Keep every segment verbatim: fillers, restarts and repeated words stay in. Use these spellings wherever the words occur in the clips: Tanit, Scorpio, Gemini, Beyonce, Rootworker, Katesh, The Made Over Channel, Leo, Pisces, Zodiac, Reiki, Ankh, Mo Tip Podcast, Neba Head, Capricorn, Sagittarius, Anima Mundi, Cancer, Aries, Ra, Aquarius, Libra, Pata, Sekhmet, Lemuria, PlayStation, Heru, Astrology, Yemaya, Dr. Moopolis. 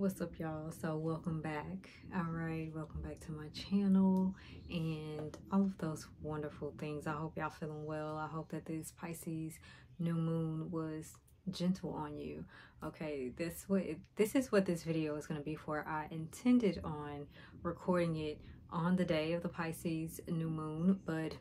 What's up, y'all? So welcome back. All right, welcome back to my channel and all of those wonderful things. I hope y'all feeling well. I hope that this Pisces new moon was gentle on you. Okay, this what it, this is what this video is going to be for. I intended on recording it on the day of the Pisces new moon, but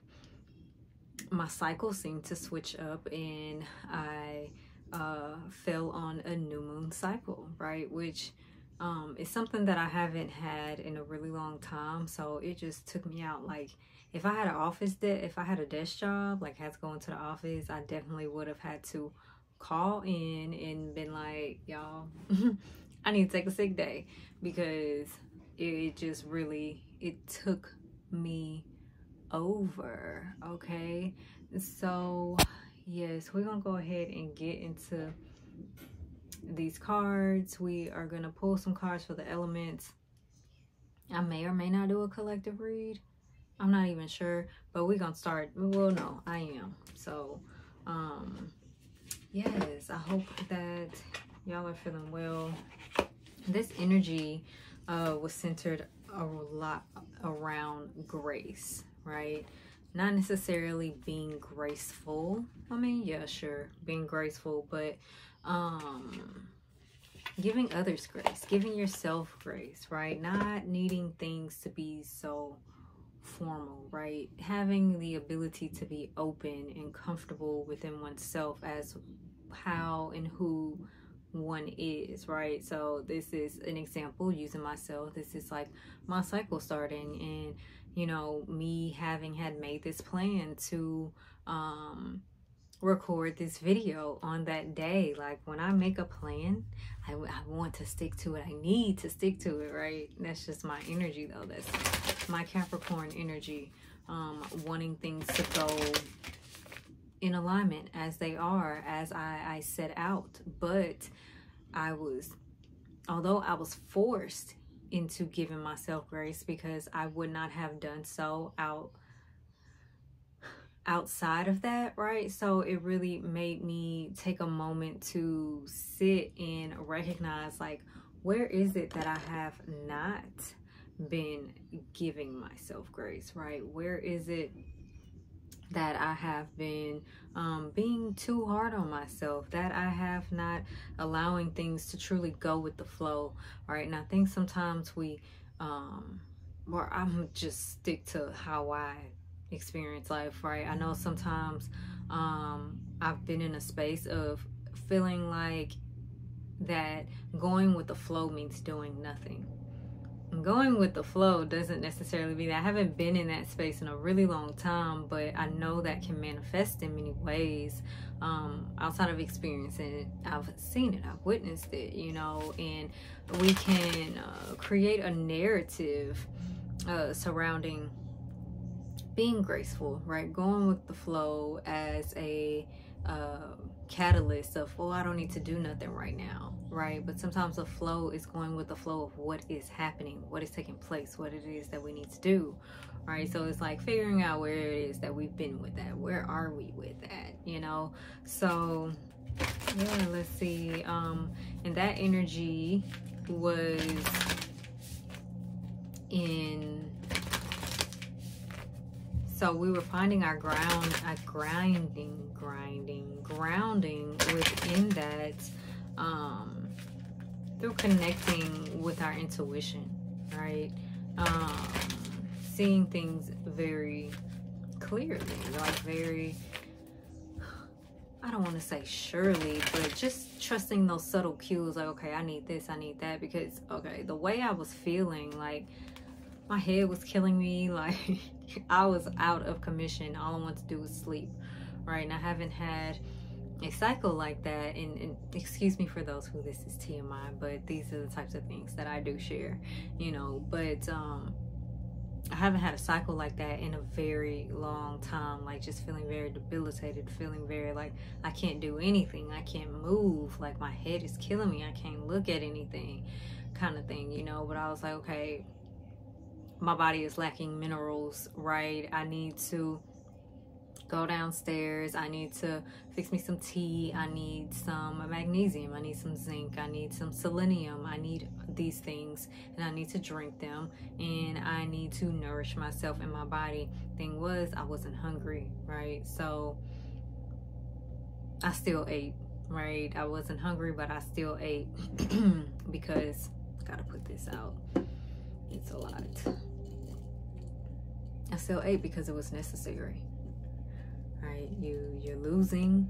my cycle seemed to switch up and I uh fell on a new moon cycle, right, which um is something that I haven't had in a really long time. So it just took me out. Like if I had an office de- if I had a desk job, like had to go into the office, I definitely would have had to call in and been like, y'all, I need to take a sick day, because it, it just really it took me over. Okay, so yes, we're gonna go ahead and get into these cards. We are gonna pull some cards for the elements. I may or may not do a collective read, I'm not even sure, but we're gonna start. Well, no, I am. So um yes, I hope that y'all are feeling well. This energy uh was centered a lot around grace, right? Not necessarily being graceful. I mean, yeah, sure, being graceful, but um, giving others grace, giving yourself grace, right? Not needing things to be so formal, right? Having the ability to be open and comfortable within oneself as how and who one is, right? So this is an example using myself. This is like my cycle starting, and you know, me having had made this plan to um record this video on that day. Like when I make a plan, I, I want to stick to it. I need to stick to it, right? And that's just my energy though. That's my Capricorn energy, um wanting things to go in alignment as they are, as I, I set out. But I was, although I was forced into giving myself grace, because I would not have done so out outside of that, right? So it really made me take a moment to sit and recognize, like, where is it that I have not been giving myself grace, right? Where is it that I have been um, being too hard on myself, that I have not allowing things to truly go with the flow, all right? And I think sometimes we, um, or I'm just stick to how I experience life, right? I know sometimes um, I've been in a space of feeling like that going with the flow means doing nothing. Going with the flow doesn't necessarily mean that. I haven't been in that space in a really long time, but I know that can manifest in many ways um, outside of experiencing it. I've seen it, I've witnessed it, you know, and we can uh, create a narrative uh, surrounding being graceful, right? Going with the flow as a uh, catalyst of, oh, I don't need to do nothing right now, right? But sometimes the flow is going with the flow of what is happening, what is taking place, what it is that we need to do, right? So it's like figuring out where it is that we've been with that, where are we with that, you know? So yeah, let's see. Um and that energy was in, so we were finding our ground, our grinding grinding grounding within that, um through connecting with our intuition, right? Um seeing things very clearly, like very, I don't want to say surely, but just trusting those subtle cues, like, okay, I need this, I need that, because okay, the way I was feeling, like my head was killing me, like I was out of commission, all I wanted to do was sleep, right? And I haven't had a cycle like that, and, and excuse me for those who this is T M I, but these are the types of things that I do share, you know. But um I haven't had a cycle like that in a very long time, like just feeling very debilitated, feeling very like I can't do anything, I can't move, like my head is killing me, I can't look at anything kind of thing, you know. But I was like, okay, my body is lacking minerals, right? I need to go downstairs, I need to fix me some tea, I need some magnesium, I need some zinc, I need some selenium, I need these things and I need to drink them and I need to nourish myself and my body. Thing was, I wasn't hungry, right? So I still ate, right? I wasn't hungry, but I still ate because I gotta put this out. It's a lot. I still ate because it was necessary, right? You, you're losing,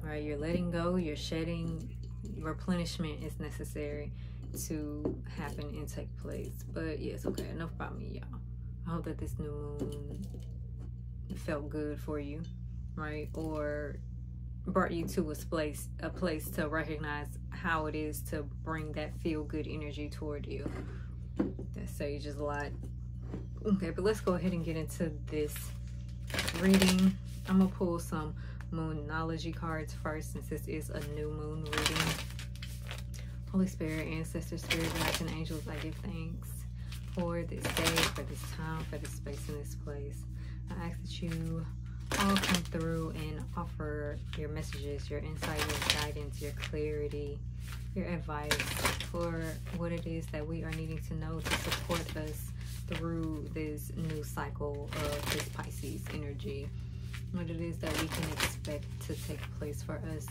right? You're letting go, you're shedding. Replenishment is necessary to happen and take place. But yes, okay, enough about me, y'all. I hope that this new moon felt good for you, right? Or brought you to a place, a place to recognize how it is to bring that feel-good energy toward you. That sage is a lot. Okay, but let's go ahead and get into this reading. I'm gonna pull some moonology cards first, since this is a new moon reading. Holy Spirit, ancestors, spirit guides, and angels, I give thanks for this day, for this time, for this space, and this place. I ask that you all come through and offer your messages, your insight, your guidance, your clarity, your advice for what it is that we are needing to know to support us through this new cycle of this Pisces energy, what it is that we can expect to take place for us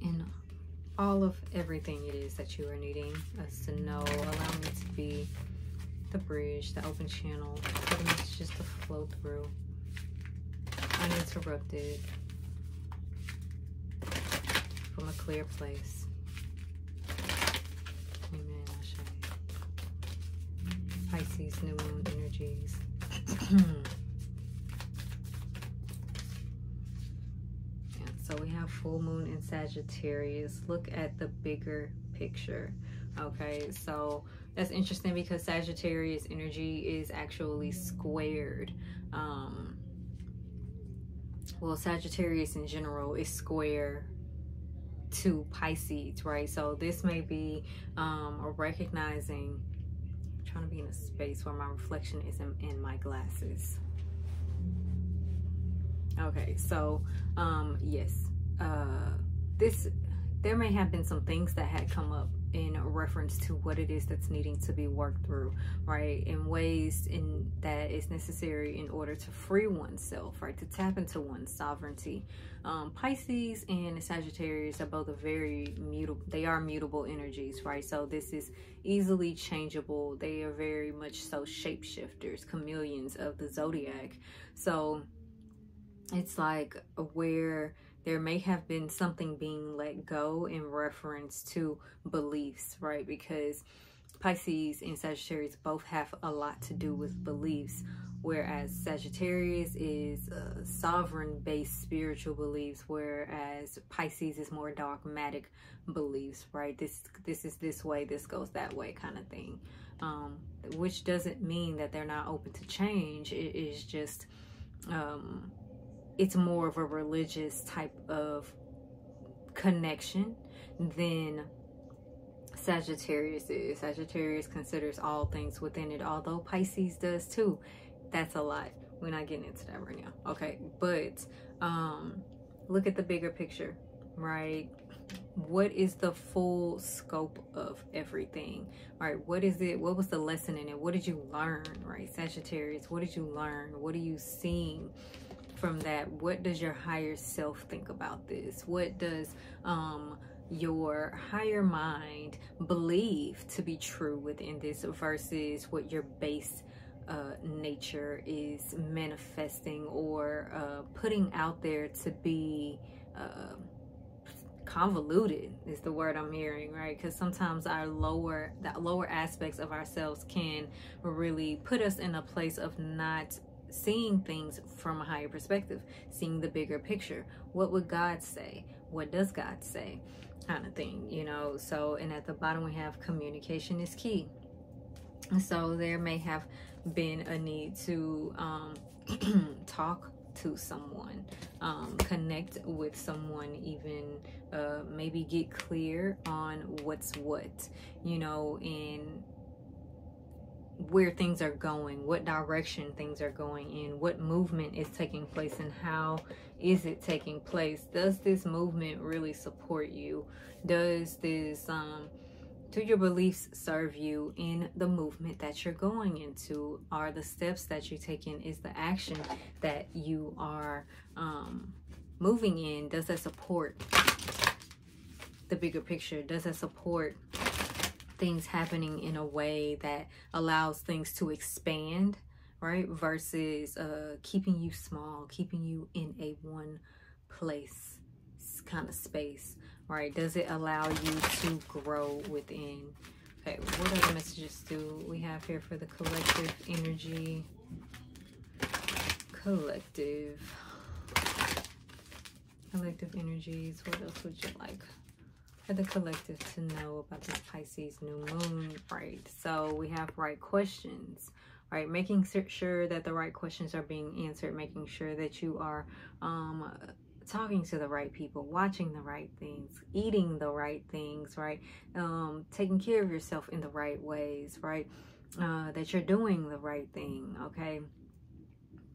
in all of everything it is that you are needing us to know. Allow me to be the bridge, the open channel, for the messages to flow through uninterrupted from a clear place. Amen. Pisces new moon energies. Yeah, so we have full moon in Sagittarius. Look at the bigger picture. Okay, so that's interesting because Sagittarius energy is actually squared. Um, well, Sagittarius in general is square to Pisces, right? So this may be um, a recognizing, I'm trying to be in a space where my reflection isn't in my glasses. Okay, so um, yes, uh, this, there may have been some things that had come up in reference to what it is that's needing to be worked through, right? In ways in that is necessary in order to free oneself, right? To tap into one's sovereignty. Um, Pisces and Sagittarius are both a very mutable, they are mutable energies, right? So this is easily changeable. They are very much so shapeshifters, chameleons of the zodiac. So it's like where there may have been something being let go in reference to beliefs, right? Because Pisces and Sagittarius both have a lot to do with beliefs, whereas Sagittarius is uh, sovereign-based spiritual beliefs, whereas Pisces is more dogmatic beliefs, right? This, this is this way, this goes that way kind of thing, um, which doesn't mean that they're not open to change. It is just... Um, it's more of a religious type of connection than Sagittarius is. Sagittarius considers all things within it, although Pisces does too. That's a lot. We're not getting into that right now. Okay, but um, look at the bigger picture, right? What is the full scope of everything, right? What is it? What was the lesson in it? What did you learn, right? Sagittarius, what did you learn? What are you seeing from that? What does your higher self think about this? What does um, your higher mind believe to be true within this versus what your base uh, nature is manifesting or uh, putting out there to be uh, convoluted is the word I'm hearing, right? Because sometimes our lower, the lower aspects of ourselves can really put us in a place of not seeing things from a higher perspective, seeing the bigger picture. What would God say? What does God say? Kind of thing, you know? So, and at the bottom we have communication is key. So there may have been a need to um, talk to someone, um, connect with someone, even uh, maybe get clear on what's what, you know, and where things are going, what direction things are going in, what movement is taking place, and how is it taking place? Does this movement really support you? Does this, um, do your beliefs serve you in the movement that you're going into? Are the steps that you're taking, is the action that you are um, moving in, does that support the bigger picture? Does that support things happening in a way that allows things to expand, right? Versus uh, keeping you small, keeping you in a one place kind of space, right? Does it allow you to grow within? Okay, what other messages do we have here for the collective energy? Collective. Collective energies. What else would you like for the collective to know about this Pisces new moon? Right, so we have right questions, right? Making sure that the right questions are being answered, making sure that you are um talking to the right people, watching the right things, eating the right things, right? Um taking care of yourself in the right ways, right? Uh that you're doing the right thing, okay?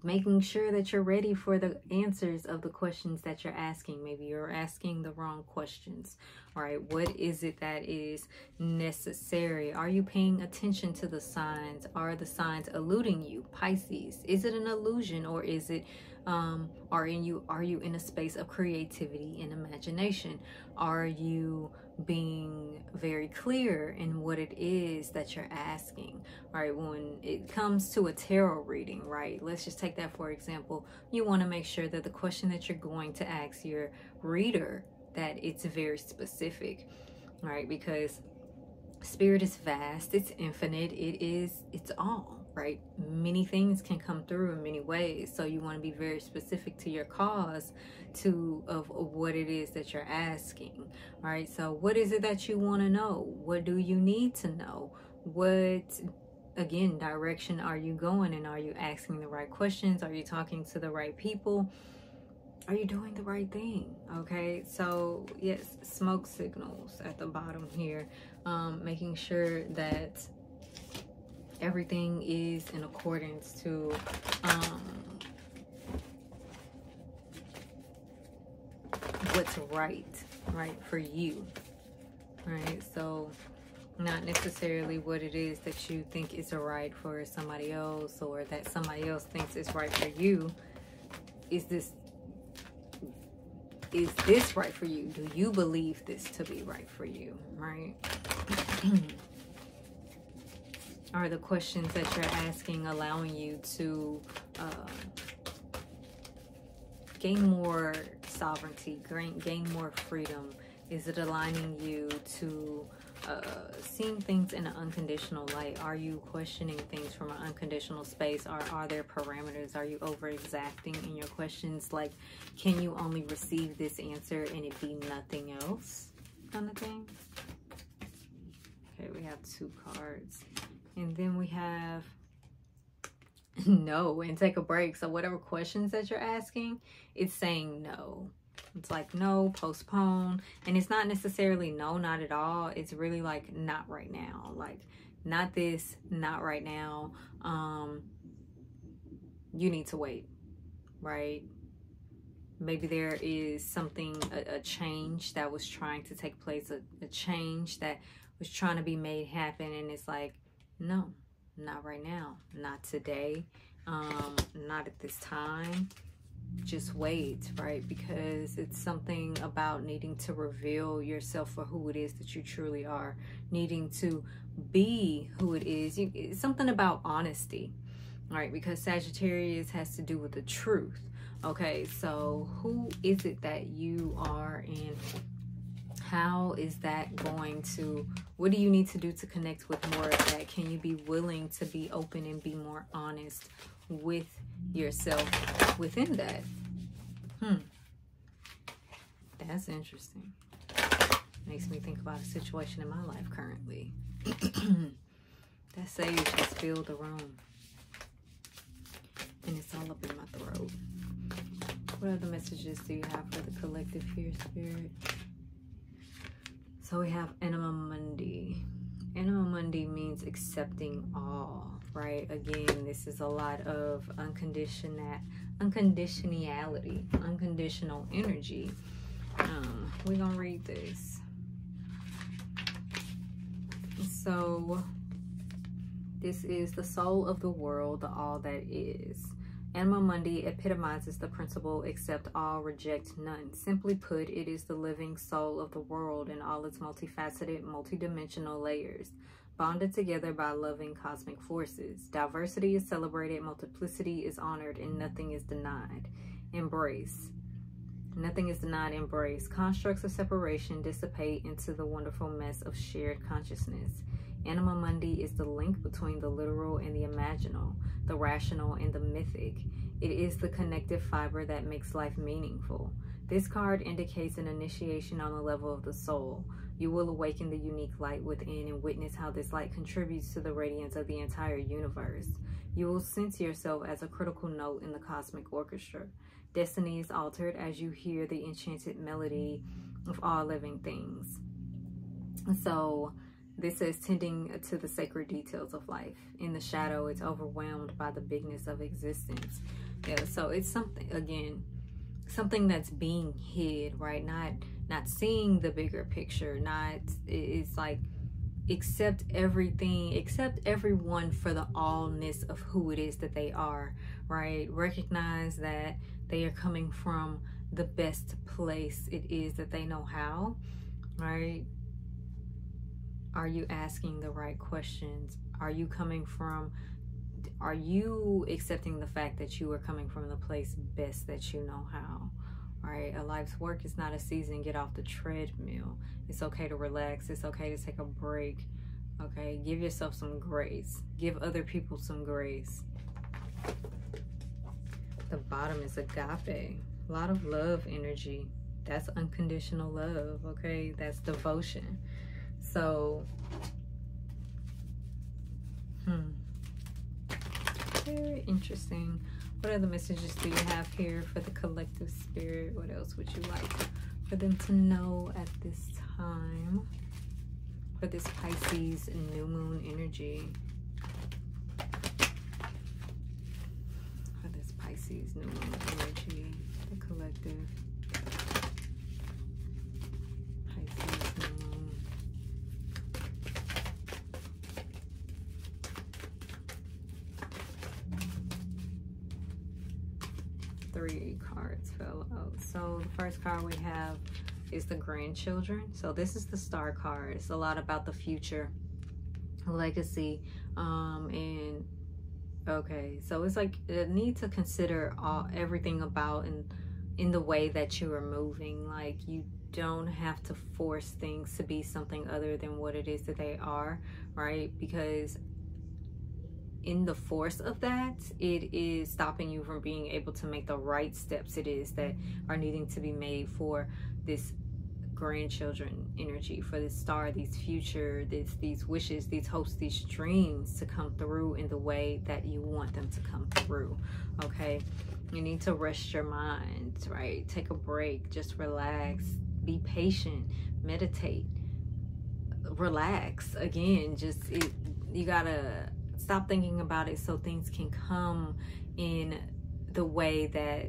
Making sure that you're ready for the answers of the questions that you're asking. Maybe you're asking the wrong questions. All right, what is it that is necessary? Are you paying attention to the signs? Are the signs eluding you, Pisces? Is it an illusion, or is it um are in you are you in a space of creativity and imagination? Are you being very clear in what it is that you're asking? All right, when it comes to a tarot reading, right, let's just take that for example. You want to make sure that the question that you're going to ask your reader, that it's very specific, right? Because spirit is vast, it's infinite, it is, it's all, right? Many things can come through in many ways, so you want to be very specific to your cause, to of what it is that you're asking. All right, so what is it that you want to know? What do you need to know? What, again, direction are you going, and are you asking the right questions? Are you talking to the right people? Are you doing the right thing? Okay, so yes, smoke signals at the bottom here. Um, making sure that everything is in accordance to um, what's right, right, for you, right? So not necessarily what it is that you think is right for somebody else, or that somebody else thinks is right for you. Is this Is this right for you? Do you believe this to be right for you, right? Are the questions that you're asking allowing you to uh, gain more sovereignty, gain, gain more freedom? Is it aligning you to uh, seeing things in an unconditional light? Are you questioning things from an unconditional space? Or are there parameters? Are you over-exacting in your questions? Like, can you only receive this answer and it be nothing else, kind of thing? Okay, we have two cards. And then we have no and take a break. So whatever questions that you're asking, it's saying no. It's like no, postpone. And it's not necessarily no, not at all. It's really like not right now. Like not this, not right now. Um, you need to wait, right? Maybe there is something, a, a change that was trying to take place, a, a change that was trying to be made happen. And it's like, no, not right now. Not today. Um, not at this time. Just wait, right? Because it's something about needing to reveal yourself for who it is that you truly are, needing to be who it is. You, it's something about honesty, right? Because Sagittarius has to do with the truth. Okay, so who is it that you are, and how is that going to, what do you need to do to connect with more of that? Can you be willing to be open and be more honest with yourself within that? Hmm. That's interesting. Makes me think about a situation in my life currently. That sage has filled the room. And it's all up in my throat. What other messages do you have for the collective here, Spirit? So we have Anima Mundi. Anima Mundi means accepting all, right? Again, this is a lot of unconditional, unconditionality, unconditional energy. Um, we're going to read this. So, this is the soul of the world, the all that is. Anima Mundi epitomizes the principle, accept all, reject none. Simply put, it is the living soul of the world in all its multifaceted, multidimensional layers, bonded together by loving cosmic forces. Diversity is celebrated, multiplicity is honored, and nothing is denied. Embrace. Nothing is denied, embrace. Constructs of separation dissipate into the wonderful mess of shared consciousness. Anima Mundi is the link between the literal and the imaginal, the rational and the mythic. It is the connective fiber that makes life meaningful. This card indicates an initiation on the level of the soul. You will awaken the unique light within and witness how this light contributes to the radiance of the entire universe. You will sense yourself as a critical note in the cosmic orchestra. Destiny is altered as you hear the enchanted melody of all living things. So, this is tending to the sacred details of life. In the shadow, it's overwhelmed by the bigness of existence. Yeah, so it's something, again, something that's being hid, right? Not not seeing the bigger picture. Not, it's like, accept everything, accept everyone for the allness of who it is that they are, right? Recognize that they are coming from the best place it is that they know how, right? Are you asking the right questions? Are you coming from, are you accepting the fact that you are coming from the place best that you know how, right? A life's work is not a season. Get off the treadmill. It's okay to relax. It's okay to take a break, okay? Give yourself some grace. Give other people some grace. The bottom is agape. A lot of love energy. That's unconditional love, okay? That's devotion. So, hmm, very interesting. What other messages do you have here for the collective spirit? What else would you like for them to know at this time? For this Pisces new moon energy. For this Pisces new moon energy, the collective. Three cards fell out. So the first card we have is the grandchildren. So this is the star card. It's a lot about the future, legacy, um and okay, so it's like the need to consider all everything about and in, in the way that you are moving. Like, you don't have to force things to be something other than what it is that they are, right? Because in the force of that, it is stopping you from being able to make the right steps it is that are needing to be made for this grandchildren energy, for this star, these future, this, these wishes, these hopes, these dreams to come through in the way that you want them to come through, okay? You need to rest your mind, right? Take a break, just relax, be patient, meditate, relax. Again, just, it, you gotta stop thinking about it so things can come in the way that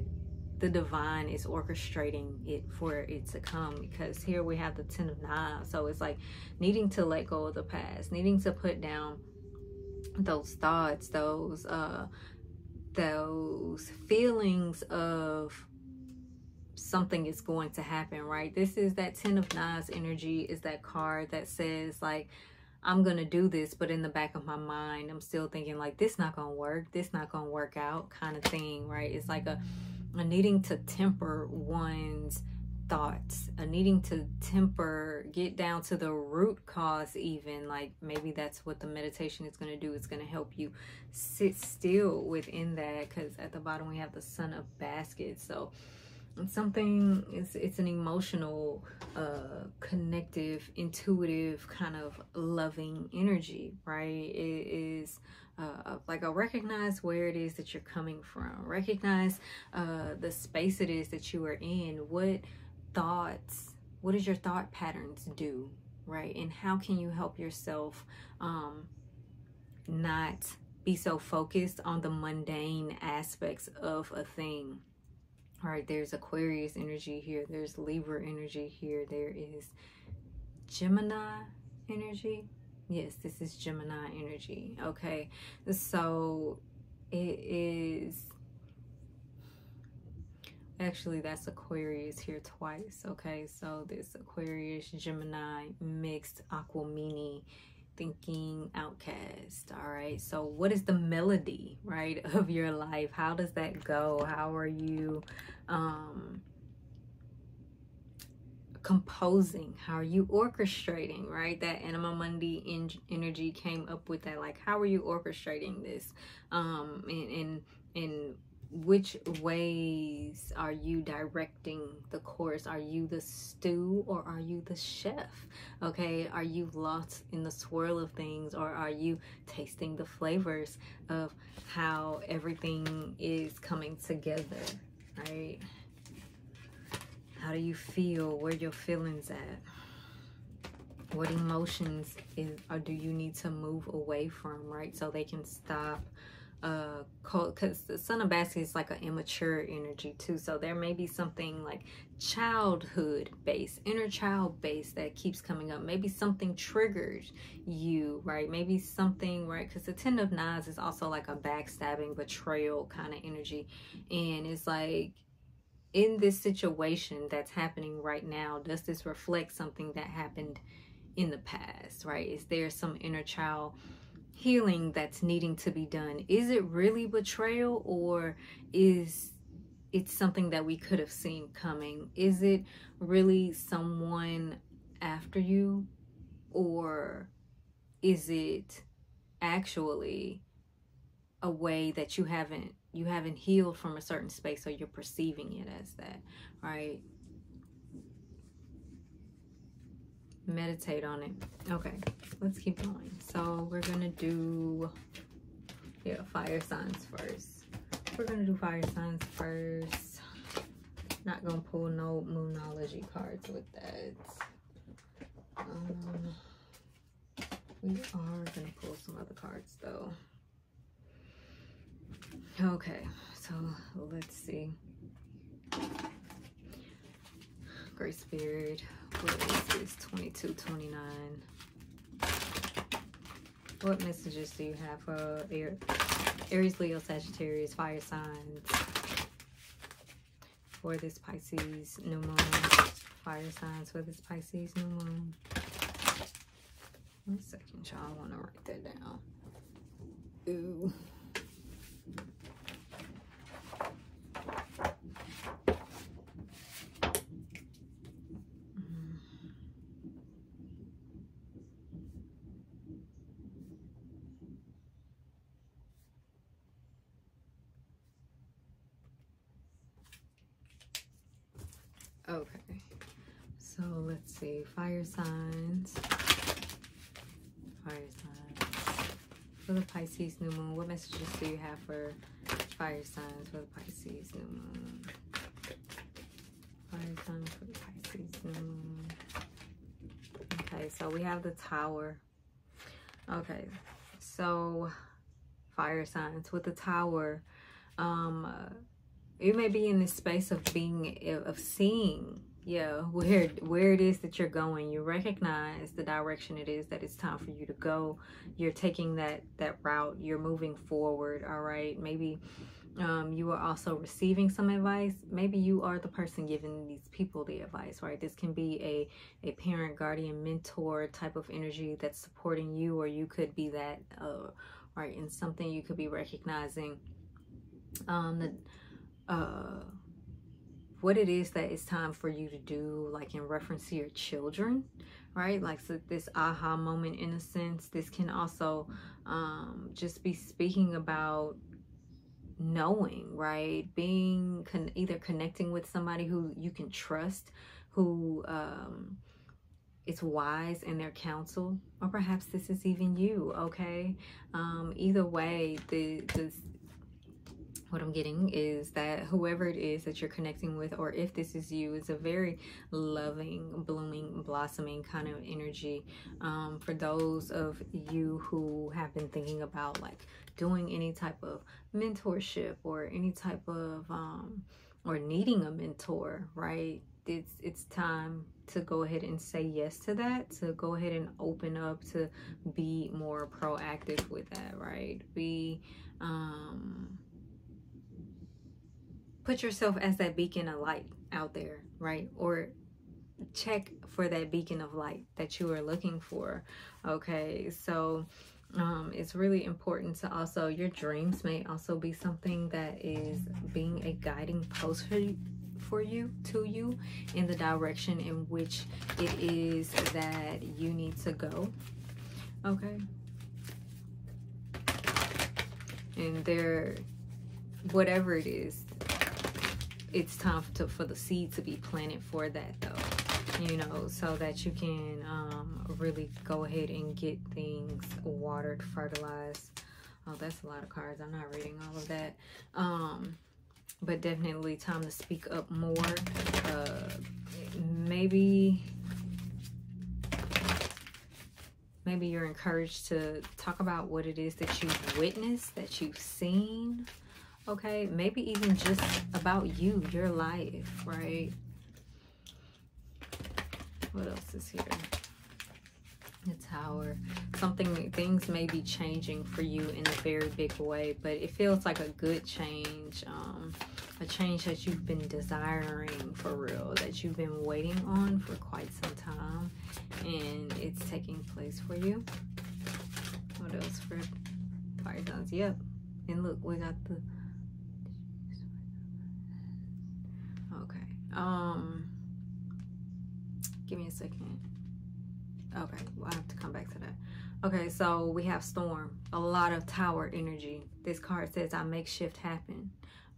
the divine is orchestrating it for it to come. Because here we have the Ten of Knives. So it's like needing to let go of the past, needing to put down those thoughts, those uh, those feelings of something is going to happen, right? This is that Ten of Knives energy, is that card that says like, I'm gonna do this, but in the back of my mind, I'm still thinking like, this not gonna work, this not gonna work out kind of thing, right? It's like a, a needing to temper one's thoughts, a needing to temper, get down to the root cause even. Like, maybe that's what the meditation is gonna do. It's gonna help you sit still within that, because at the bottom we have the Son of Baskets. So something, it's, it's an emotional, uh, connective, intuitive, kind of loving energy, right? It is uh, like a recognize where it is that you're coming from. Recognize uh, the space it is that you are in. What thoughts, what does your thought patterns do, right? And how can you help yourself um, not be so focused on the mundane aspects of a thing? All right, there's Aquarius energy here. There's Libra energy here. There is Gemini energy. Yes, this is Gemini energy. Okay, so it is... Actually, that's Aquarius here twice, okay? So this Aquarius, Gemini, mixed, Aquamini, thinking, outcast, all right? So what is the melody, right, of your life? How does that go? How are you um, composing? How are you orchestrating, right? That Anima Mundi en energy came up with that. Like, how are you orchestrating this? Um, and... and, and which ways are you directing the course? Are you the stew or are you the chef? Okay, are you lost in the swirl of things, or are you tasting the flavors of how everything is coming together, right? How do you feel? Where are your feelings at? What emotions is, or do you need to move away from, right? So they can stop. Uh, because the Sun of Basket is like an immature energy too, so there may be something like childhood based, inner child based that keeps coming up. Maybe something triggers you, right? Maybe something, right? Because the Ten of Knives is also like a backstabbing, betrayal kind of energy, and it's like, in this situation that's happening right now, does this reflect something that happened in the past, right? Is there some inner child healing that's needing to be done? Is it really betrayal, or is it something that we could have seen coming? Is it really someone after you, or is it actually a way that you haven't you haven't healed from a certain space, so you're perceiving it as that, right? Meditate on it. Okay, let's keep going. So we're gonna do yeah fire signs first. We're gonna do fire signs first. Not gonna pull no moonology cards with that. Um, we are gonna pull some other cards though. Okay, so let's see. Great Spirit, what is this? twenty-two twenty-nine. What messages do you have for Aries, Leo, Sagittarius, fire signs for this Pisces new moon? Fire signs for this Pisces new moon. One second, y'all. I want to write that down. Ooh. Okay, so let's see, fire signs, fire signs, for the Pisces new moon. What messages do you have for fire signs for the Pisces new moon? Fire signs for the Pisces new moon. Okay, so we have the Tower. Okay, so fire signs with the Tower. Um... Uh, You may be in this space of being, of seeing, yeah, where where it is that you're going. You recognize the direction it is that it's time for you to go. You're taking that that route. You're moving forward. All right. Maybe um, you are also receiving some advice. Maybe you are the person giving these people the advice. Right. This can be a a parent, guardian, mentor type of energy that's supporting you, or you could be that. Uh, right. And something you could be recognizing. Um. The, Uh, what it is that it's time for you to do, like in reference to your children, right? Like, so this aha moment, in a sense. This can also um, just be speaking about knowing, right? Being con either connecting with somebody who you can trust, who um, is wise in their counsel, or perhaps this is even you, okay? Um, either way, the, the what I'm getting is that whoever it is that you're connecting with, or if this is you, is a very loving, blooming, blossoming kind of energy. Um, for those of you who have been thinking about like doing any type of mentorship or any type of um, or needing a mentor, right? It's, it's time to go ahead and say yes to that, to go ahead and open up, to be more proactive with that, right? Be... Um, put yourself as that beacon of light out there, right? Or check for that beacon of light that you are looking for, okay? So um, it's really important to also, your dreams may also be something that is being a guiding post for you, for you, to you, in the direction in which it is that you need to go, okay? And there, whatever it is, it's time to, for the seed to be planted for that though, you know, so that you can um, really go ahead and get things watered, fertilized. Oh, that's a lot of cards. I'm not reading all of that. Um, but definitely time to speak up more. Uh, maybe, maybe you're encouraged to talk about what it is that you've witnessed, that you've seen. Okay, maybe even just about you, your life, right? What else is here? The Tower. Something, things may be changing for you in a very big way, but it feels like a good change, um, a change that you've been desiring for real, that you've been waiting on for quite some time, and it's taking place for you. What else for fire signs? Yep. And look, we got the... Okay. Um, give me a second. Okay, we'll have to come back to that. Okay, so we have storm, a lot of tower energy. This card says, I make shift happen.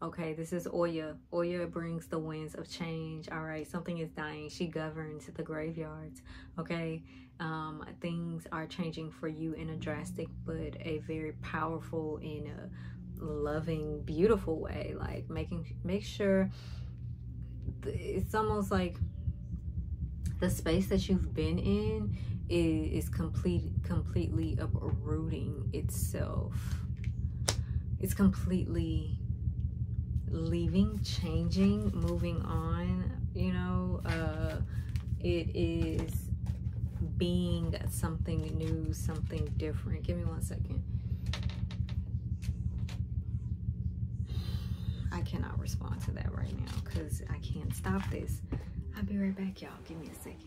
Okay, this is Oya. Oya brings the winds of change. All right, something is dying. She governs the graveyards. Okay, um, things are changing for you in a drastic but a very powerful and a loving, beautiful way. Like making, make sure it's almost like the space that you've been in is, is complete, completely uprooting itself. It's completely leaving, changing, moving on, you know, uh, it is being something new, something different. Give me one second. I cannot respond to that right now because I can't stop this. I'll be right back, y'all. Give me a second.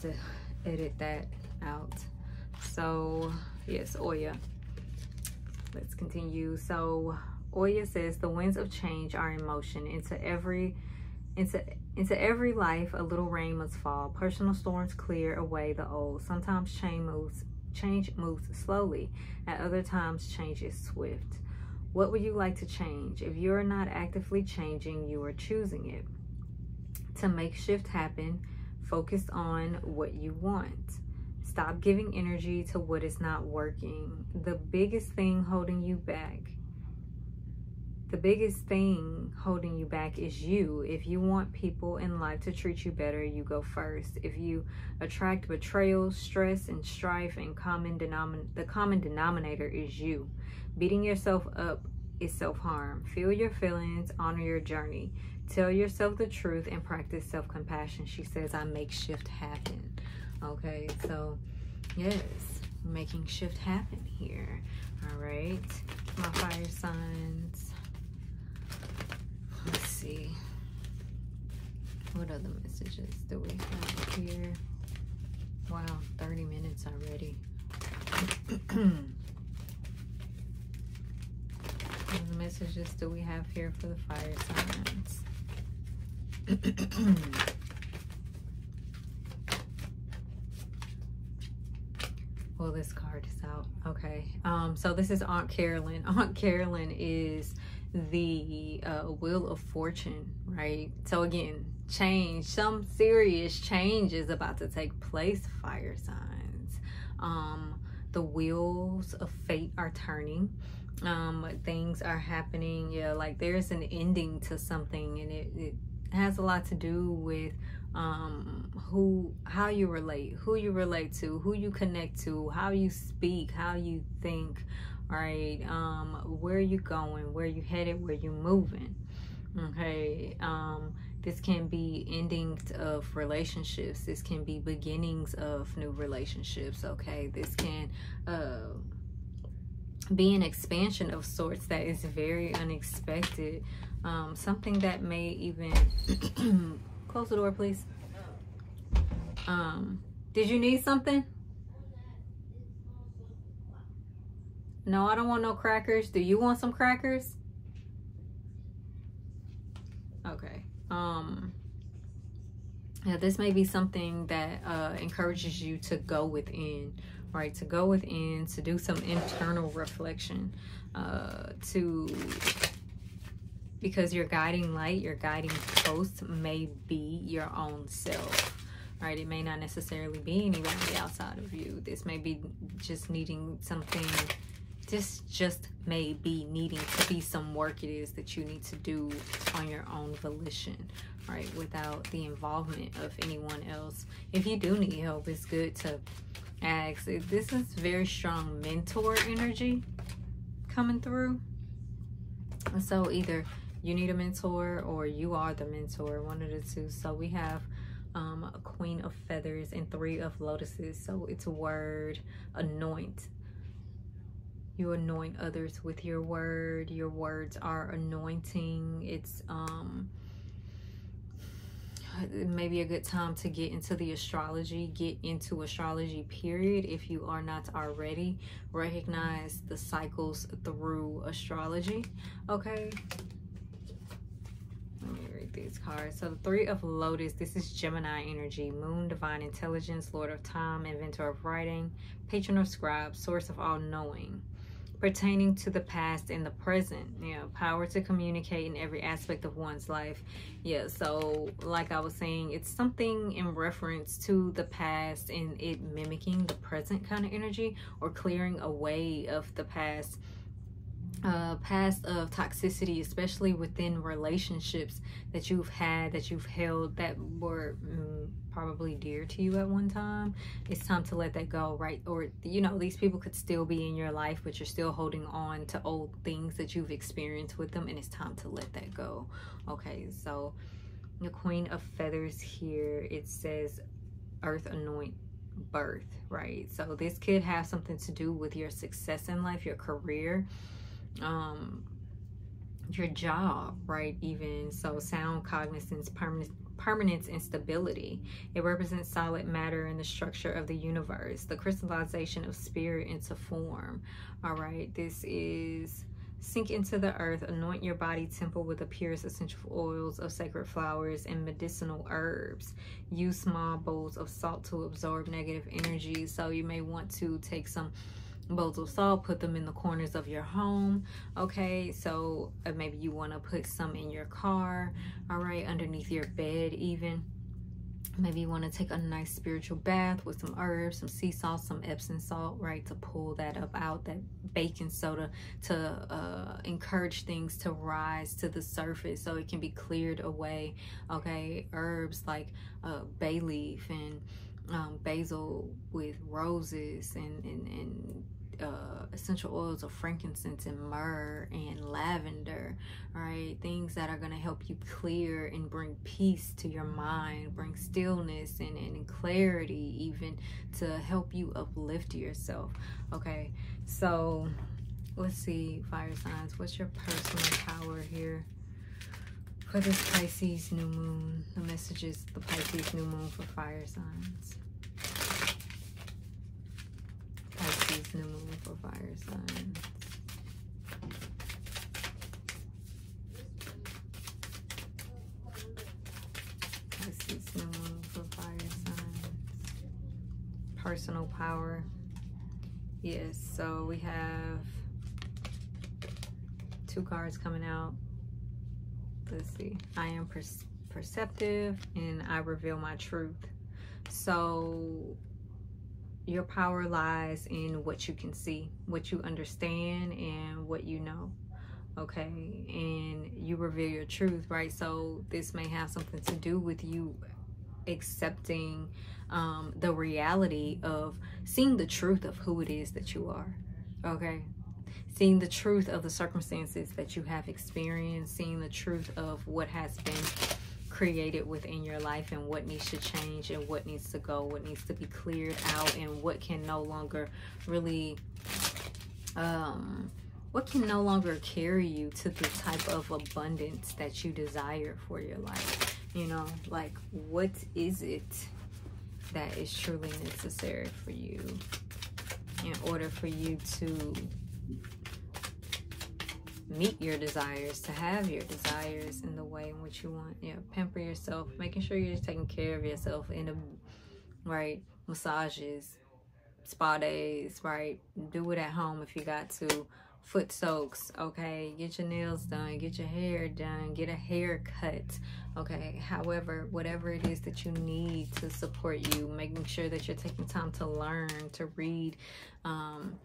To edit that out. So yes, Oya, let's continue. So Oya says the winds of change are in motion. Into every into into every life a little rain must fall. Personal storms clear away the old. Sometimes change moves change moves slowly, at other times change is swift. What would you like to change? If you're not actively changing, you are choosing it. To make shift happen, focus on what you want. Stop giving energy to what is not working. The biggest thing holding you back, the biggest thing holding you back is you. If you want people in life to treat you better, you go first. If you attract betrayal, stress, and strife, and common denomin- the common denominator is you. Beating yourself up is self-harm. Feel your feelings, honor your journey. Tell yourself the truth and practice self-compassion. She says, I make shift happen. Okay, so yes, making shift happen here. All right, my fire signs. Let's see. What other messages do we have here? Wow, thirty minutes already. What other messages do we have here for the fire signs? Well, this card is out. Okay. Um, so this is Aunt Carolyn. Aunt Carolyn is the uh, Wheel of Fortune, right? So again, change. Some serious change is about to take place, fire signs. Um, the wheels of fate are turning. Um, things are happening. Yeah, like there's an ending to something, and it, it has a lot to do with um who how you relate who you relate to, who you connect to, how you speak, how you think, right? Um where you going, where you headed, where you moving. Okay, um this can be endings of relationships, this can be beginnings of new relationships. Okay, this can uh be an expansion of sorts that is very unexpected, um something that may even close the door, please. Um, did you need something? No, I don't want no crackers. Do you want some crackers? Okay. Um, yeah, this may be something that uh, encourages you to go within, right? To go within, to do some internal reflection, uh, to... because your guiding light, your guiding post may be your own self, right? It may not necessarily be anybody outside of you. This may be just needing something, this just may be needing to be some work it is that you need to do on your own volition, right? Without the involvement of anyone else. If you do need help, it's good to ask. This is very strong mentor energy coming through. So either you need a mentor or you are the mentor, one of the two. So we have um, a Queen of Feathers and Three of Lotuses. So it's a word, anoint. You anoint others with your word. Your words are anointing. It's um, it maybe a good time to get into the astrology, get into astrology period if you are not already. Recognize the cycles through astrology. Okay, let me read these cards. So the Three of Lotus, this is Gemini energy, moon, divine intelligence, lord of time, inventor of writing, patron or scribe, source of all knowing, pertaining to the past and the present. You know, power to communicate in every aspect of one's life. Yeah, so like I was saying, it's something in reference to the past and it mimicking the present kind of energy, or clearing away of the past, uh, past of toxicity, especially within relationships that you've had, that you've held, that were mm, probably dear to you at one time. It's time to let that go, right? Or, you know, these people could still be in your life, but you're still holding on to old things that you've experienced with them, and it's time to let that go. Okay, so the Queen of Feathers here, it says earth anoint birth, right? So this could have something to do with your success in life, your career, um your job, right? Even so, sound cognizance, permanence permanence and stability. It represents solid matter in the structure of the universe, the crystallization of spirit into form. All right, this is sink into the earth, anoint your body temple with the purest essential oils of sacred flowers and medicinal herbs. Use small bowls of salt to absorb negative energy. So you may want to take some bowls of salt, put them in the corners of your home. Okay, so maybe you want to put some in your car, all right, underneath your bed even. Maybe you want to take a nice spiritual bath with some herbs, some sea salt, some Epsom salt, right, to pull that up out, that baking soda, to uh, encourage things to rise to the surface so it can be cleared away, okay? Herbs like uh, bay leaf and um, basil with roses and, and, and Uh, essential oils of frankincense and myrrh and lavender, right? Things that are going to help you clear and bring peace to your mind, bring stillness and, and clarity, even to help you uplift yourself, okay? So let's see, fire signs, what's your personal power here for this Pisces new moon? The messages, the Pisces new moon for fire signs. Pisces new moon for fire signs. Pisces new moon for fire signs. Personal power. Yes, so we have two cards coming out. Let's see. I am per perceptive and I reveal my truth. So your power lies in what you can see, what you understand, and what you know, okay? And you reveal your truth, right? So this may have something to do with you accepting um, the reality of seeing the truth of who it is that you are, okay? Seeing the truth of the circumstances that you have experienced, seeing the truth of what has been created within your life and what needs to change and what needs to go, what needs to be cleared out, and what can no longer really um what can no longer carry you to the type of abundance that you desire for your life. You know, like, what is it that is truly necessary for you in order for you to meet your desires, to have your desires in the way in which you want. Yeah, pamper yourself, making sure you're just taking care of yourself in the right massages, spa days, right? Do it at home if you got to. Foot soaks, okay? Get your nails done, get your hair done, get a haircut, okay? However, whatever it is that you need to support you, making sure that you're taking time to learn, to read, um,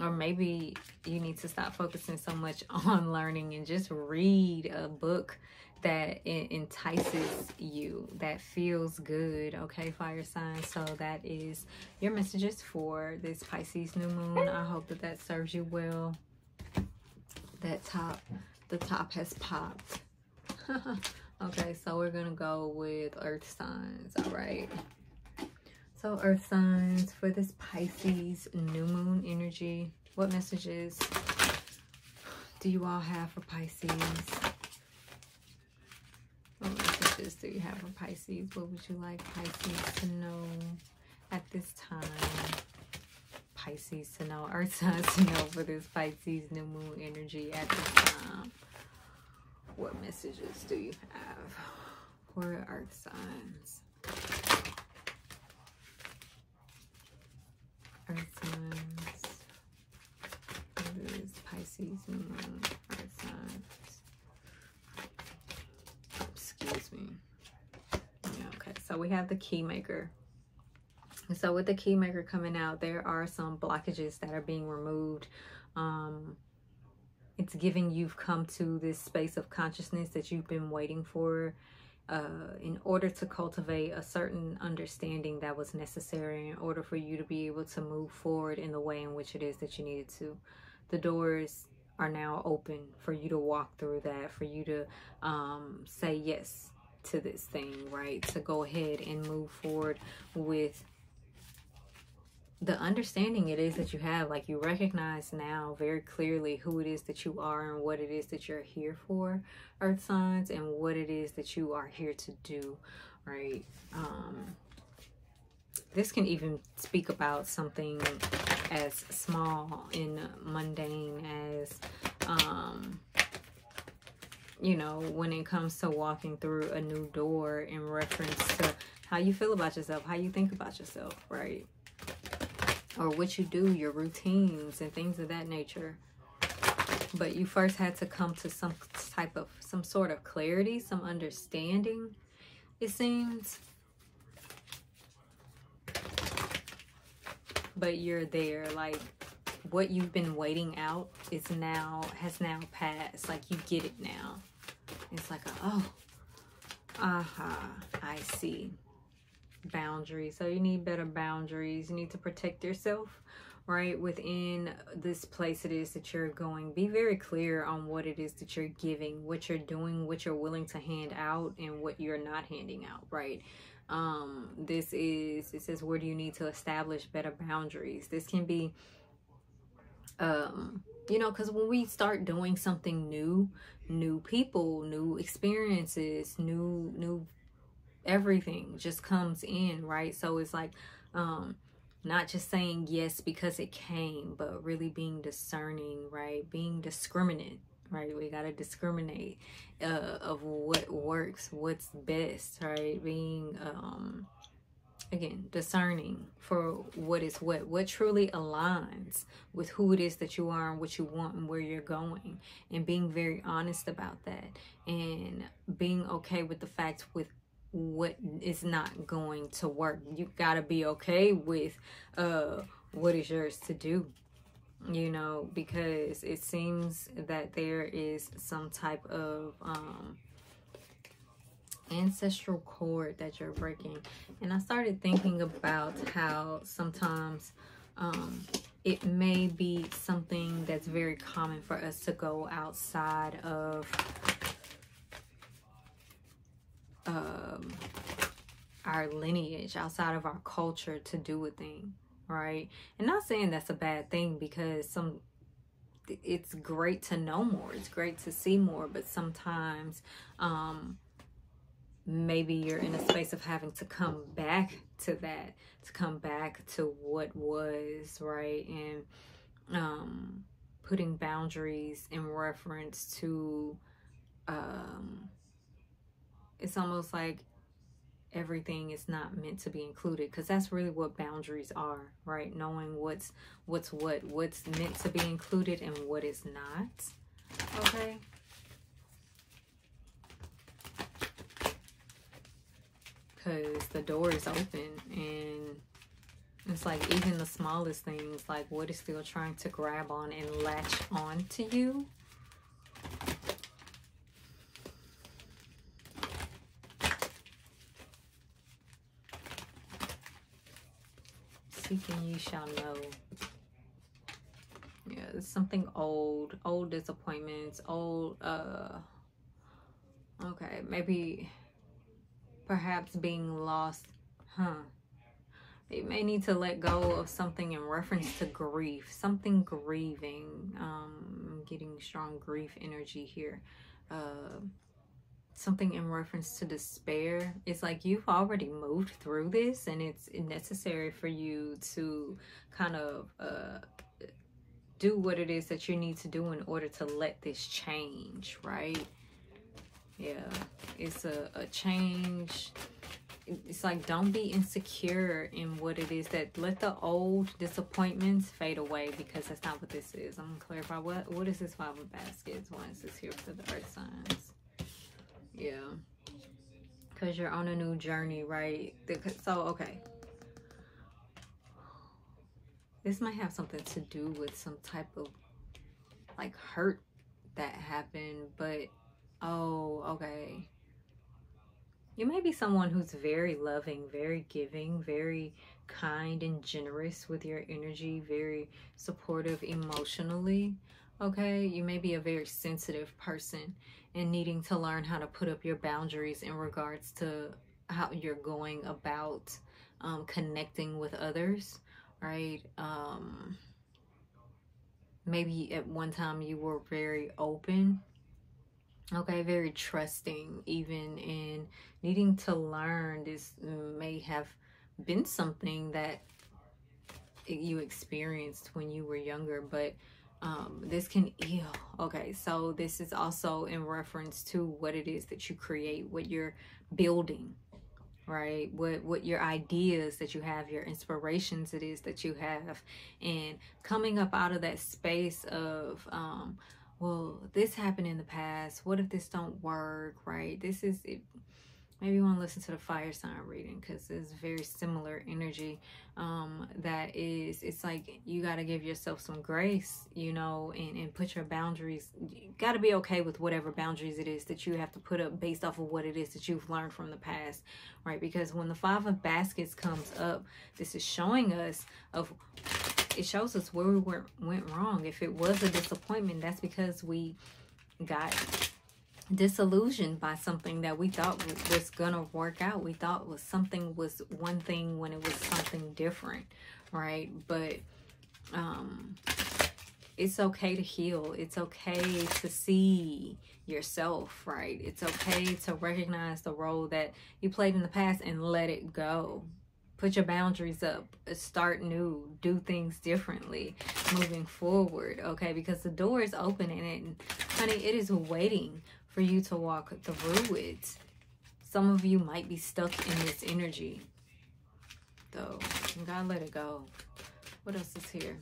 or maybe you need to stop focusing so much on learning and just read a book that entices you, that feels good, okay, fire sign? So that is your messages for this Pisces new moon. I hope that that serves you well. That top, the top has popped. Okay, so we're going to go with earth signs, all right? So earth signs for this Pisces new moon energy. What messages do you all have for Pisces? What messages do you have for Pisces? What would you like Pisces to know at this time? Pisces to know, earth signs to know for this Pisces new moon energy at this time. What messages do you have for earth signs? Signs. Pisces new moon. Earth signs. Excuse me. Yeah, okay, so we have the key maker. So with the key maker coming out, there are some blockages that are being removed. Um, it's giving you've come to this space of consciousness that you've been waiting for. Uh, in order to cultivate a certain understanding that was necessary in order for you to be able to move forward in the way in which it is that you needed to. The doors are now open for you to walk through that, for you to um, say yes to this thing, right? To go ahead and move forward with the understanding it is that you have. Like, you recognize now very clearly who it is that you are and what it is that you're here for, earth signs, and what it is that you are here to do, right? Um, this can even speak about something as small and mundane as, um, you know, when it comes to walking through a new door in reference to how you feel about yourself, how you think about yourself, right? Or what you do, your routines and things of that nature. But you first had to come to some type of, some sort of clarity, some understanding, it seems, but you're there. Like, what you've been waiting out is now, has now passed. Like, you get it now. It's like, a, oh, uh-huh, I see. Boundaries. So you need better boundaries. You need to protect yourself, right? Within this place it is that you're going, be very clear on what it is that you're giving, what you're doing, what you're willing to hand out, and what you're not handing out, right? Um, this is, it says, where do you need to establish better boundaries? This can be, um, you know, because when we start doing something new, new people, new experiences, new, new everything just comes in, right? So it's like, um, not just saying yes because it came, but really being discerning, right? Being discriminant, right? We got to discriminate uh, of what works, what's best, right? Being, um, again, discerning for what is what, what truly aligns with who it is that you are and what you want and where you're going, and being very honest about that, and being okay with the fact with what is not going to work. You gotta be okay with uh what is yours to do, you know, because it seems that there is some type of um ancestral cord that you're breaking. And I started thinking about how sometimes um it may be something that's very common for us to go outside of um our lineage, outside of our culture, to do a thing, right? And not saying that's a bad thing, because some, it's great to know more, it's great to see more, but sometimes um maybe you're in a space of having to come back to that, to come back to what was, right? And um putting boundaries in reference to um it's almost like everything is not meant to be included, because that's really what boundaries are, right? Knowing what's what's what, what's meant to be included and what is not, okay? Because the door is open, and it's like even the smallest things, like what is still trying to grab on and latch on to you. And you shall know. Yeah, it's something old, old disappointments, old, uh, okay, maybe, perhaps being lost, huh? You may need to let go of something in reference to grief, something grieving. Um, I'm getting strong grief energy here. Uh, something in reference to despair. It's like you've already moved through this, and it's necessary for you to kind of uh do what it is that you need to do in order to let this change, right? Yeah, it's a, a change. It's like, don't be insecure in what it is. That let the old disappointments fade away, because that's not what this is. I'm gonna clarify what what is this five of baskets. Why is this here for the earth signs? Yeah, because you're on a new journey, right? So, okay, this might have something to do with some type of like hurt that happened. But oh, okay, you may be someone who's very loving, very giving, very kind and generous with your energy, very supportive emotionally. Okay, you may be a very sensitive person and needing to learn how to put up your boundaries in regards to how you're going about um, connecting with others, right? Um, maybe at one time you were very open, okay, very trusting even, and needing to learn. This may have been something that you experienced when you were younger, but Um, this can, ew, okay, so this is also in reference to what it is that you create, what you're building, right? What, what your ideas that you have, your inspirations it is that you have, and coming up out of that space of, um, well, this happened in the past. What if this don't work, right? This is, it, maybe you want to listen to the fire sign reading, because it's very similar energy. Um, that is, it's like you got to give yourself some grace, you know, and, and put your boundaries. You got to be okay with whatever boundaries it is that you have to put up based off of what it is that you've learned from the past, right? Because when the Five of Baskets comes up, this is showing us of... It shows us where we were, went wrong. If it was a disappointment, that's because we got disillusioned by something that we thought was gonna work out. We thought was something was one thing when it was something different, right? But um, it's okay to heal. It's okay to see yourself, right? It's okay to recognize the role that you played in the past and let it go. Put your boundaries up, start new, do things differently moving forward, okay? Because the door is open and it, honey, it is waiting for you to walk through it. Some of you might be stuck in this energy, though. You gotta let it go. What else is here?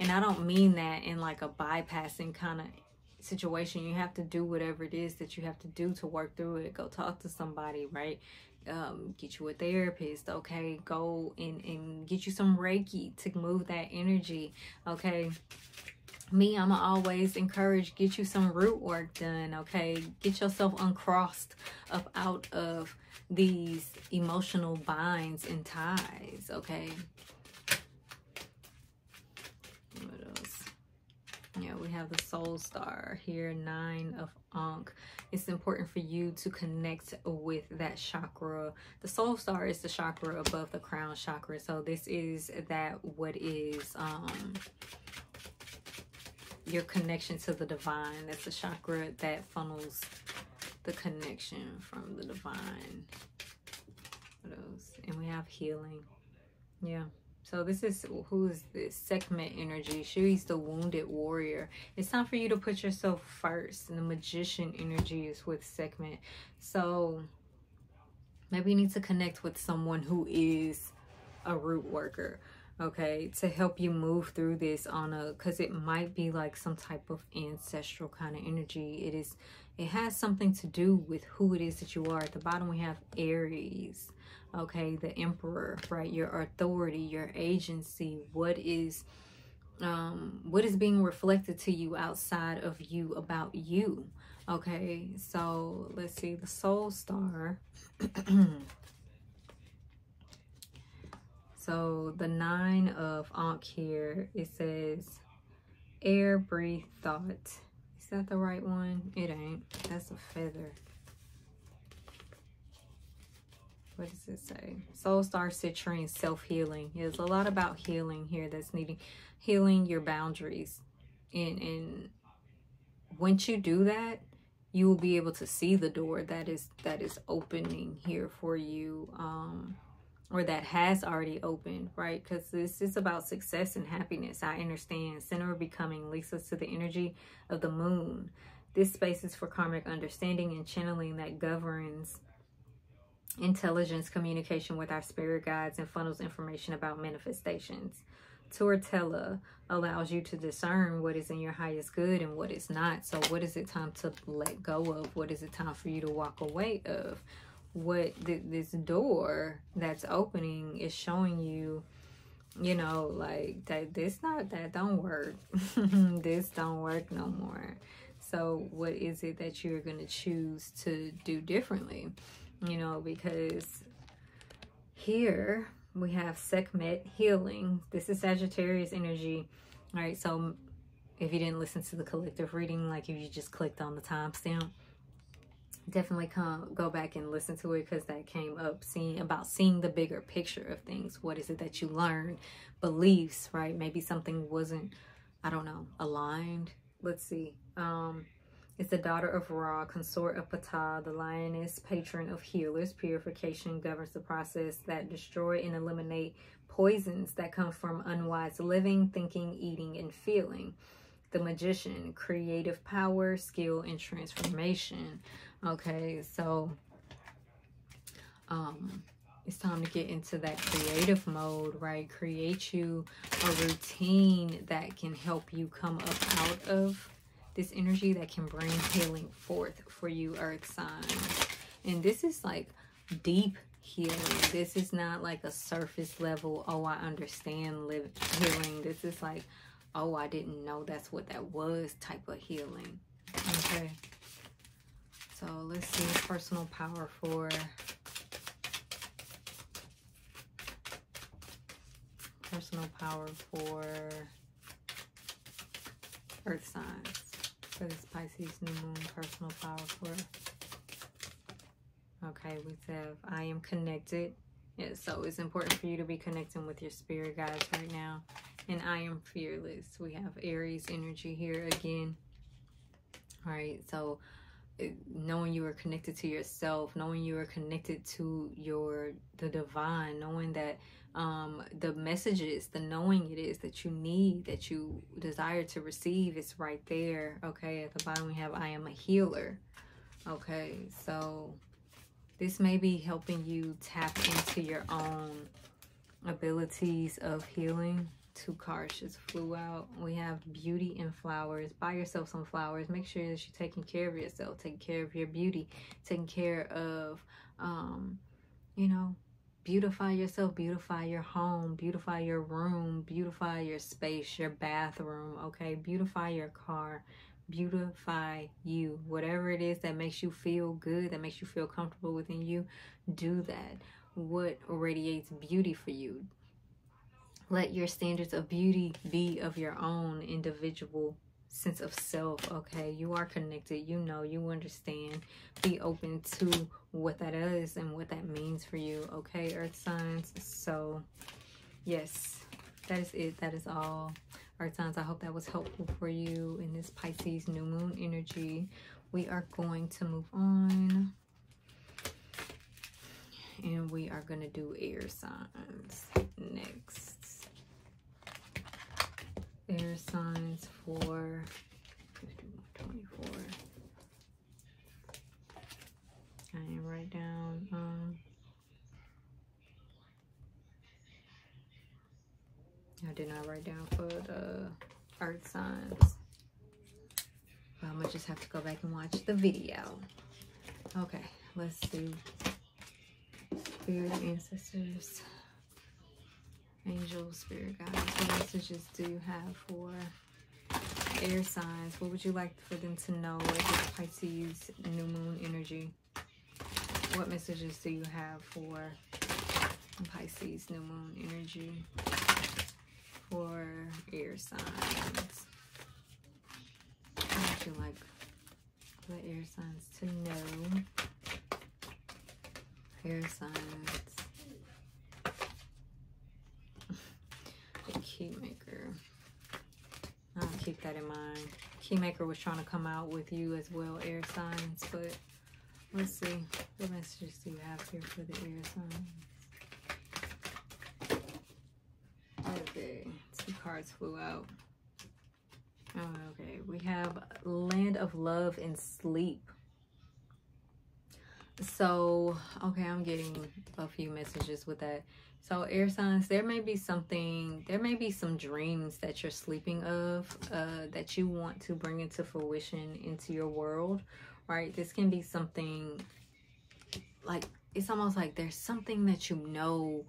And I don't mean that in like a bypassing kind of situation. You have to do whatever it is that you have to do to work through it. Go talk to somebody, right? Um, get you a therapist, okay? Go and, and get you some Reiki to move that energy, okay? Me, I'ma always encourage, get you some root work done, okay? Get yourself uncrossed up out of these emotional binds and ties, okay? What else? Yeah, we have the Soul Star here, Nine of Ankh. It's important for you to connect with that chakra. The Soul Star is the chakra above the crown chakra. So this is that what is um, your connection to the divine. That's the chakra that funnels the connection from the divine. What else? And we have healing. Yeah. So this is, who is this? Sekhmet energy. She's the wounded warrior. It's time for you to put yourself first. And the Magician energy is with Sekhmet. So maybe you need to connect with someone who is a root worker, okay? To help you move through this on a, because it might be like some type of ancestral kind of energy. It is, it has something to do with who it is that you are. At the bottom, we have Aries. Okay, the Emperor, right? Your authority, your agency, what is um what is being reflected to you outside of you about you, okay? So let's see, the Soul Star. So the Nine of Ankh here, it says air, breathe, thought. Is that the right one? It ain't. That's a feather. What does it say? Soul Star, Citrine, self-healing. There's a lot about healing here that's needing, healing your boundaries. And, and once you do that, you will be able to see the door that is, that is opening here for you, um, or that has already opened, right? Because this is about success and happiness. I understand. Center of Becoming leads us to the energy of the moon. This space is for karmic understanding and channeling that governs intelligence, communication with our spirit guides, and funnels information about manifestations. Tortella allows you to discern what is in your highest good and what is not. So what is it time to let go of? What is it time for you to walk away of? What th this door that's opening is showing you, you know, like that this not that don't work. This don't work no more. So what is it that you're going to choose to do differently? You know, because here we have Sekhmet, healing. This is Sagittarius energy. All right, so if you didn't listen to the collective reading, like if you just clicked on the timestamp, definitely come go back and listen to it, because that came up seeing about seeing the bigger picture of things. What is it that you learned? Beliefs, right? Maybe something wasn't, I don't know, aligned. Let's see. Um, It's the daughter of Ra, consort of Pata, the lioness, patron of healers. Purification governs the process that destroy and eliminate poisons that come from unwise living, thinking, eating, and feeling. The Magician, creative power, skill, and transformation. Okay, so um, it's time to get into that creative mode, right? Create you a routine that can help you come up out of this energy, that can bring healing forth for you, Earth signs. And this is like deep healing. This is not like a surface level, oh, I understand live healing. This is like, oh, I didn't know that's what that was type of healing. Okay. So let's see personal power for personal power for earth signs. For this Pisces new moon, personal power for okay, we have I am connected. Yeah, so it's important for you to be connecting with your spirit guides right now. And I am fearless. We have Aries energy here again. All right, so knowing you are connected to yourself, knowing you are connected to your the divine, knowing that um the messages, the knowing it is that you need, that you desire to receive, it's right there. Okay, at the bottom we have I am a healer. Okay, so this may be helping you tap into your own abilities of healing. Two cards just flew out. We have beauty and flowers. Buy yourself some flowers. Make sure that you're taking care of yourself, taking care of your beauty, taking care of, um, you know, beautify yourself, beautify your home, beautify your room, beautify your space, your bathroom, okay? Beautify your car, beautify you. Whatever it is that makes you feel good, that makes you feel comfortable within you, do that. What radiates beauty for you? Let your standards of beauty be of your own individual sense of self, okay? You are connected. You know, you understand. Be open to what that is and what that means for you, okay, earth signs? So, yes, that is it. That is all, earth signs. I hope that was helpful for you in this Pisces new moon energy. We are going to move on. And we are going to do air signs next. Air signs for twenty-four. I am right down. Um, I did not write down for the earth signs. But I'm gonna just have to go back and watch the video. Okay, let's do spirit ancestors. Angel, spirit guides, what messages do you have for air signs? What would you like for them to know with this Pisces new moon energy? What messages do you have for Pisces new moon energy for air signs? What would you like for the air signs to know? Air signs. Keymaker. I'll keep that in mind. Keymaker was trying to come out with you as well, air signs, but let's see. What messages do you have here for the air signs? Okay, two cards flew out. Oh, okay, we have land of love and sleep. So, okay, I'm getting a few messages with that. So air signs, there may be something, there may be some dreams that you're sleeping of uh, that you want to bring into fruition into your world, right? This can be something like, it's almost like there's something that you know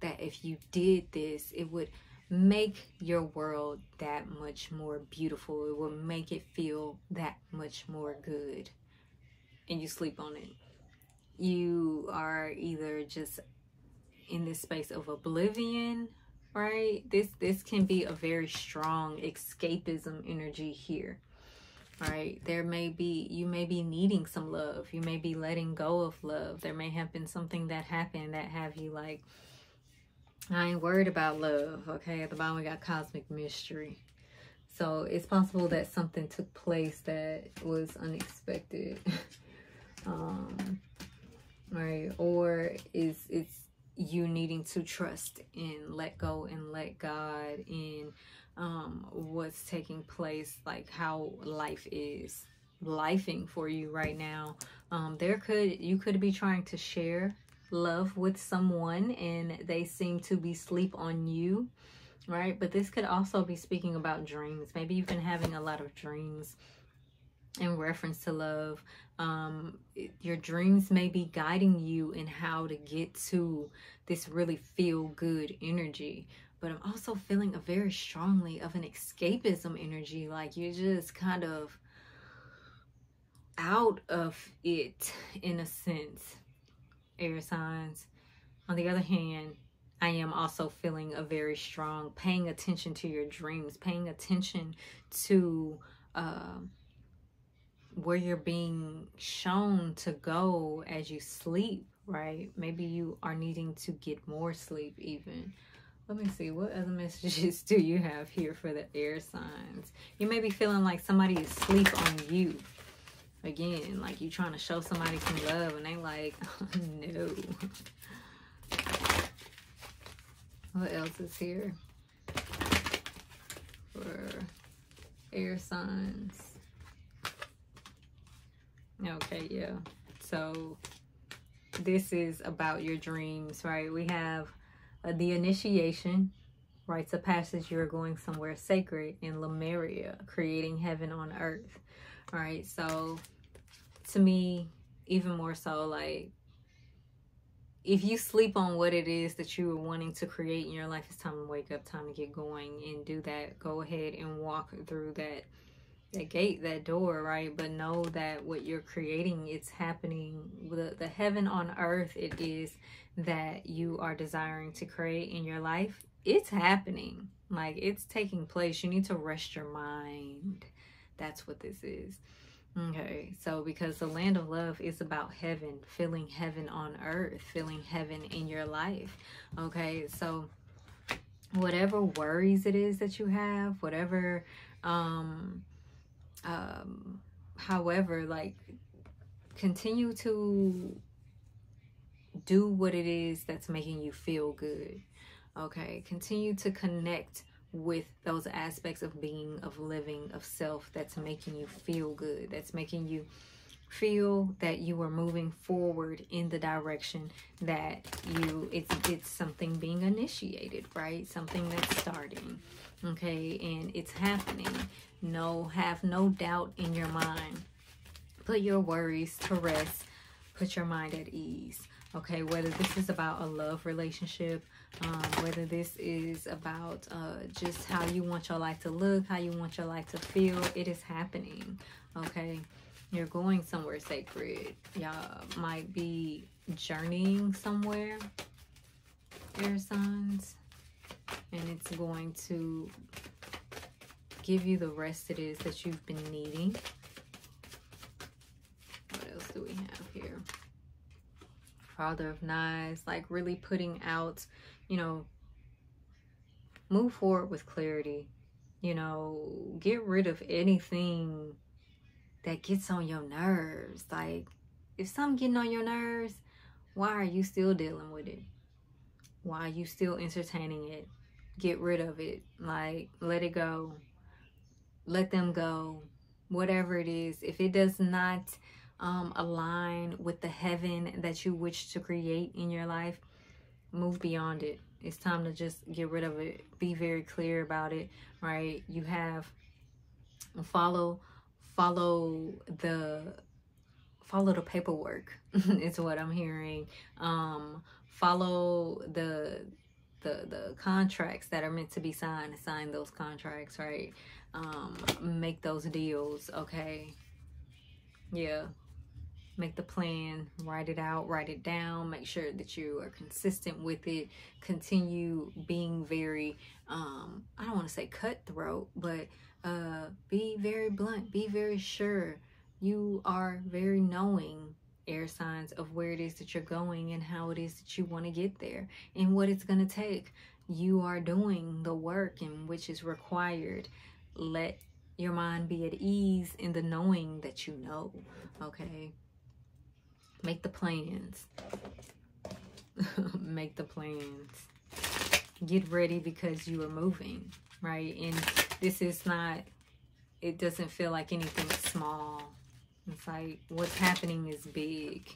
that if you did this, it would make your world that much more beautiful. It would make it feel that much more good. And you sleep on it. You are either just in this space of oblivion, right? This this can be a very strong escapism energy here, right? There may be, you may be needing some love. You may be letting go of love. There may have been something that happened that have you like, I ain't worried about love, okay? At the bottom, we got cosmic mystery. So it's possible that something took place that was unexpected, um, right? Or is it's, you needing to trust and let go and let God in um, what's taking place, like how life is lifing for you right now. Um, there could, you could be trying to share love with someone and they seem to be asleep on you, right? But this could also be speaking about dreams. Maybe you've been having a lot of dreams in reference to love. Um, your dreams may be guiding you in how to get to this really feel good energy. But I'm also feeling a very strongly of an escapism energy. Like you're just kind of out of it in a sense, air signs. On the other hand, I am also feeling a very strong paying attention to your dreams, paying attention to uh, where you're being shown to go as you sleep, right? Maybe you are needing to get more sleep even. Let me see, what other messages do you have here for the air signs? You may be feeling like somebody is asleep on you. Again, like you trying to show somebody some love and they like, oh, no. What else is here for air signs? Okay, yeah. So this is about your dreams, right? We have Uh, the initiation, rites of passage, you're going somewhere sacred in Lemuria, creating heaven on earth. All right, so to me, even more so, like, if you sleep on what it is that you were wanting to create in your life, it's time to wake up, time to get going and do that. Go ahead and walk through that, that gate, that door, right? But know that what you're creating, it's happening. The, the heaven on earth it is that you are desiring to create in your life, it's happening. Like, it's taking place. You need to rest your mind. That's what this is. Okay, so because the land of love is about heaven, feeling heaven on earth, feeling heaven in your life. Okay, so whatever worries it is that you have, whatever, um, um, however, like, continue to do what it is that's making you feel good. Okay, continue to connect with those aspects of being, of living, of self that's making you feel good, that's making you feel that you are moving forward in the direction that you, it's it's something being initiated, right? Something that's starting. Okay, and it's happening. No, have no doubt in your mind. Put your worries to rest. Put your mind at ease. Okay, whether this is about a love relationship, um, whether this is about uh, just how you want your life to look, how you want your life to feel, it is happening, okay? You're going somewhere sacred. Y'all might be journeying somewhere, air signs, and it's going to give you the rest it is that you've been needing. What else do we have here? Father of Knives, like really putting out, you know, move forward with clarity, you know, get rid of anything that gets on your nerves. Like, if something getting on your nerves, why are you still dealing with it? Why are you still entertaining it? Get rid of it. Like, let it go. Let them go. Whatever it is, if it does not Um, align with the heaven that you wish to create in your life, move beyond it. It's time to just get rid of it. Be very clear about it, right? You have follow follow the follow the paperwork is what I'm hearing. Um, follow the the the contracts that are meant to be signed. Sign those contracts, right? Um, make those deals, okay? Yeah. Make the plan, write it out, write it down, make sure that you are consistent with it, continue being very, um, I don't want to say cutthroat, but uh, be very blunt, be very sure. You are very knowing, air signs, of where it is that you're going and how it is that you want to get there and what it's going to take. You are doing the work in which is required. Let your mind be at ease in the knowing that you know, okay? Make the plans. Make the plans. Get ready because you are moving, right? And this is not, it doesn't feel like anything small. It's like what's happening is big.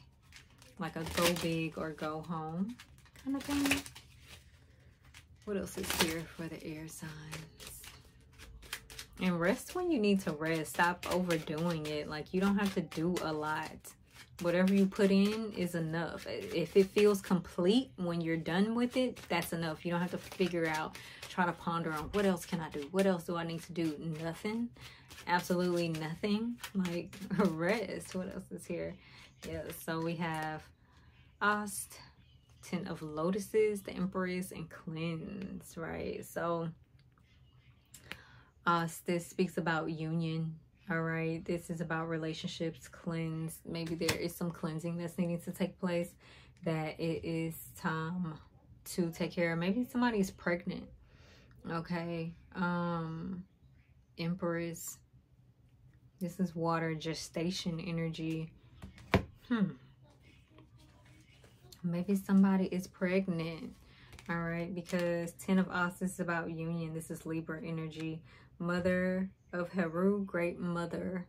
Like a go big or go home kind of thing. What else is here for the air signs? And rest when you need to rest. Stop overdoing it. Like, you don't have to do a lot. Whatever you put in is enough. If it feels complete when you're done with it, that's enough. You don't have to figure out, try to ponder on what else can I do? What else do I need to do? Nothing. Absolutely nothing. Like, rest. What else is here? Yeah, so we have Ost, Ten of Lotuses, the Empress, and Cleanse, right? So Ost, this speaks about union. All right, this is about relationships, cleanse. Maybe there is some cleansing that's needing to take place, that it is time to take care of. Maybe somebody's pregnant, okay? Um, Empress, this is water, gestation energy. Hmm. Maybe somebody is pregnant, all right? Because Ten of Ost is about union. This is Libra energy. Mother of Heru, Great Mother,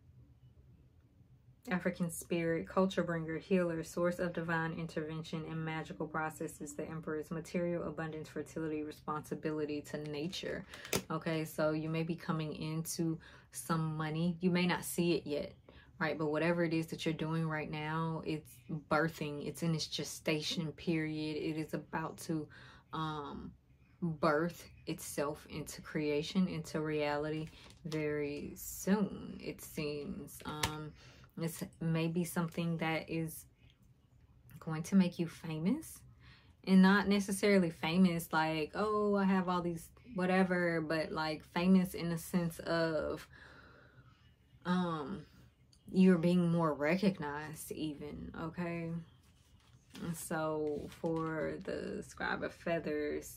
African Spirit, Culture Bringer, Healer, Source of Divine Intervention and Magical Processes, the Empress, Material, Abundance, Fertility, Responsibility to Nature. Okay, so you may be coming into some money. You may not see it yet, right? But whatever it is that you're doing right now, it's birthing. It's in its gestation period. It is about to um, birth itself into creation, into reality very soon, it seems. Um it's maybe something that is going to make you famous, and not necessarily famous like, oh, I have all these whatever, but like famous in the sense of um you're being more recognized even, okay? So for the Scribe of Feathers,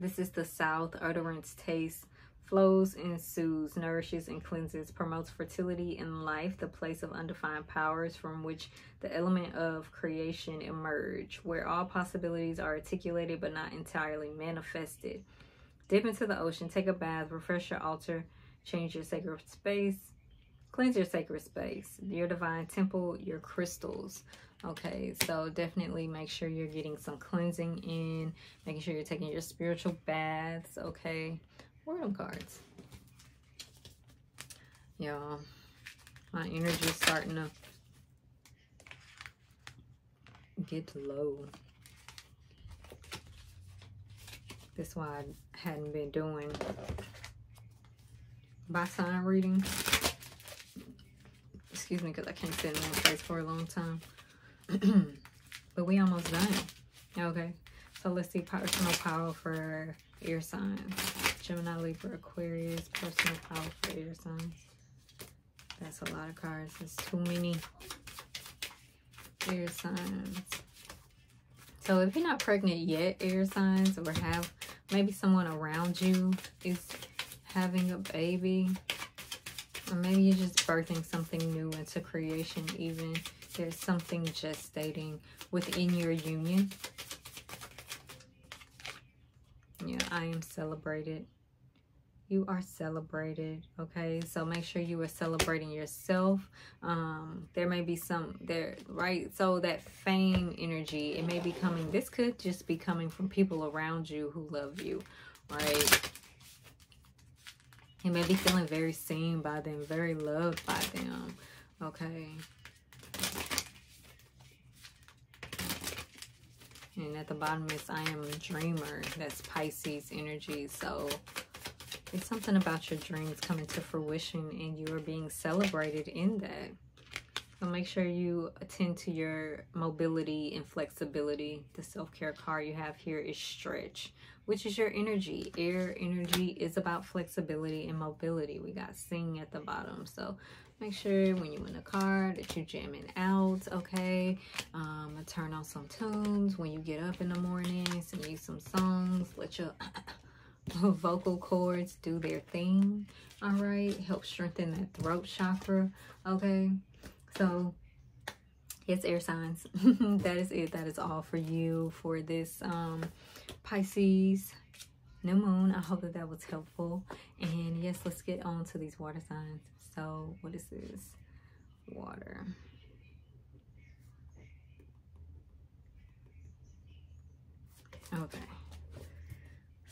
this is the South, utterance, taste, flows and soothes, nourishes and cleanses, promotes fertility and life, the place of undefined powers from which the element of creation emerge, where all possibilities are articulated but not entirely manifested. Dip into the ocean, take a bath, refresh your altar, change your sacred space, cleanse your sacred space, your divine temple, your crystals. Okay, so definitely make sure you're getting some cleansing in, making sure you're taking your spiritual baths, okay? Wordom cards. Y'all, my energy is starting to get low. That's why I hadn't been doing by sign reading. Excuse me, because I can't sit in one place for a long time. But we almost done. Okay, so let's see personal power for air signs. Gemini, Libra, Aquarius. Personal power for air signs. That's a lot of cards. There's too many air signs. So if you're not pregnant yet, air signs, or have maybe someone around you is having a baby, or maybe you're just birthing something new into creation even, there's something gestating within your union. Yeah, I am celebrated. You are celebrated, okay? So make sure you are celebrating yourself. Um, there may be some there, right? So that fame energy, it may be coming. This could just be coming from people around you who love you, right? You may be feeling very seen by them, very loved by them, okay? And at the bottom is I am a dreamer. That's Pisces energy. So it's something about your dreams coming to fruition, and you are being celebrated in that. So make sure you attend to your mobility and flexibility. The self-care card you have here is stretch, which is your energy. Air energy is about flexibility and mobility. We got sing at the bottom. So make sure when you win a card that you're jamming out, okay? Um, turn on some tunes when you get up in the morning. Sing you some songs. Let your vocal cords do their thing, all right? Help strengthen that throat chakra, okay? So, yes, air signs. That is it. That is all for you for this um, Pisces new moon. I hope that that was helpful. And yes, let's get on to these water signs. So, what is this? Water. Okay.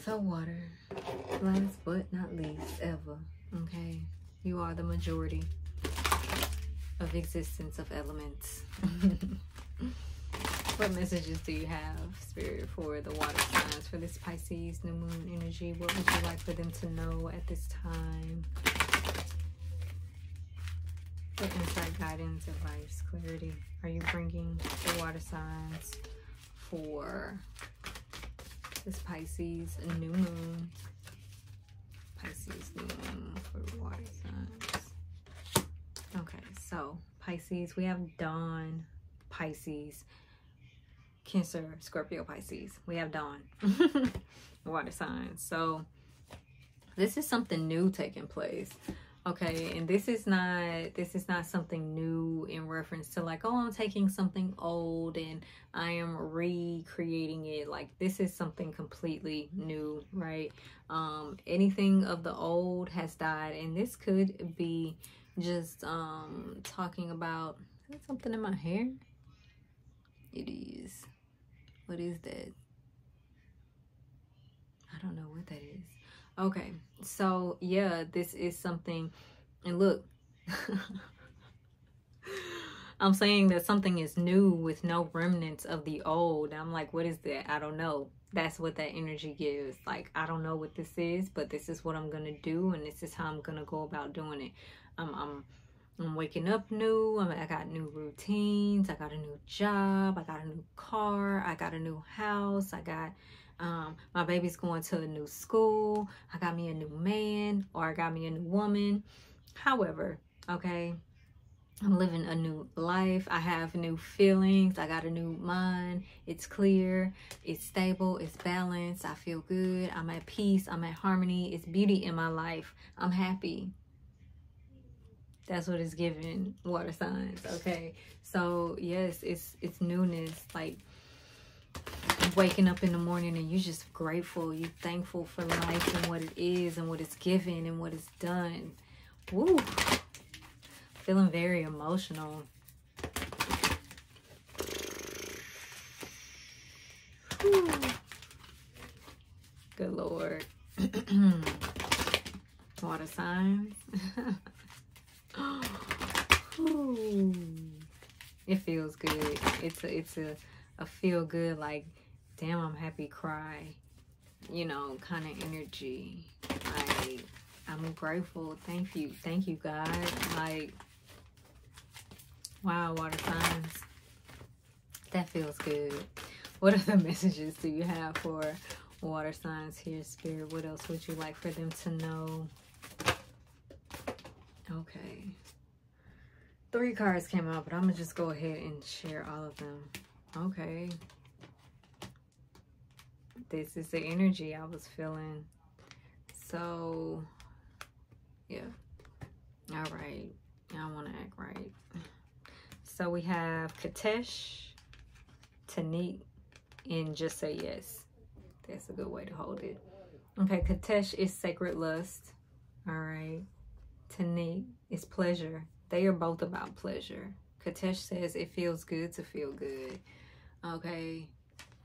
So, water. last but not least, ever, okay? You are the majority of existence of elements. What messages do you have, Spirit, for the water signs, for this Pisces new moon energy? What would you like for them to know at this time? What insight, guidance, advice, clarity are you bringing the water signs for this Pisces new moon? Pisces new moon for water signs. Okay, so Pisces, we have Dawn Pisces, Cancer, Scorpio, Pisces. We have Dawn, water signs. So this is something new taking place, okay? And this is not this is not something new in reference to like, oh, I'm taking something old and I am recreating it. Like, this is something completely new, right? Um, anything of the old has died, and this could be just um talking about something in my hair. It is. What is that? I don't know what that is. Okay, so yeah, this is something, and look, I'm saying that something is new with no remnants of the old. I'm like, what is that? I don't know. That's what that energy gives. Like, I don't know what this is, but this is what I'm gonna do, and this is how I'm gonna go about doing it. I'm, I'm I'm waking up new. I mean, I got new routines. I got a new job. I got a new car. I got a new house. I got um, my baby's going to a new school. I got me a new man, or I got me a new woman. However, okay, I'm living a new life. I have new feelings. I got a new mind. It's clear. It's stable. It's balanced. I feel good. I'm at peace. I'm at harmony. It's beauty in my life. I'm happy. That's what it's giving, water signs, okay? So yes, it's it's newness, like waking up in the morning and you're just grateful, you're thankful for life and what it is and what it's given and what it's done. Woo! Feeling very emotional. Woo. Good Lord. Water signs. Ooh, it feels good. It's a, it's a, a feel good, like, damn, I'm happy, cry, you know, kind of energy. Like, I'm grateful. Thank you. Thank you, God. Like, wow, water signs. That feels good. What other messages do you have for water signs here, Spirit? What else would you like for them to know? Okay, three cards came out, but I'm gonna just go ahead and share all of them. Okay, this is the energy I was feeling. So yeah, all right, I want to act right. So we have Katesh, Tanit, and Just Say Yes. That's a good way to hold it. Okay, Katesh is sacred lust. All right, Tanit is pleasure. They are both about pleasure. Katesh says it feels good to feel good. Okay.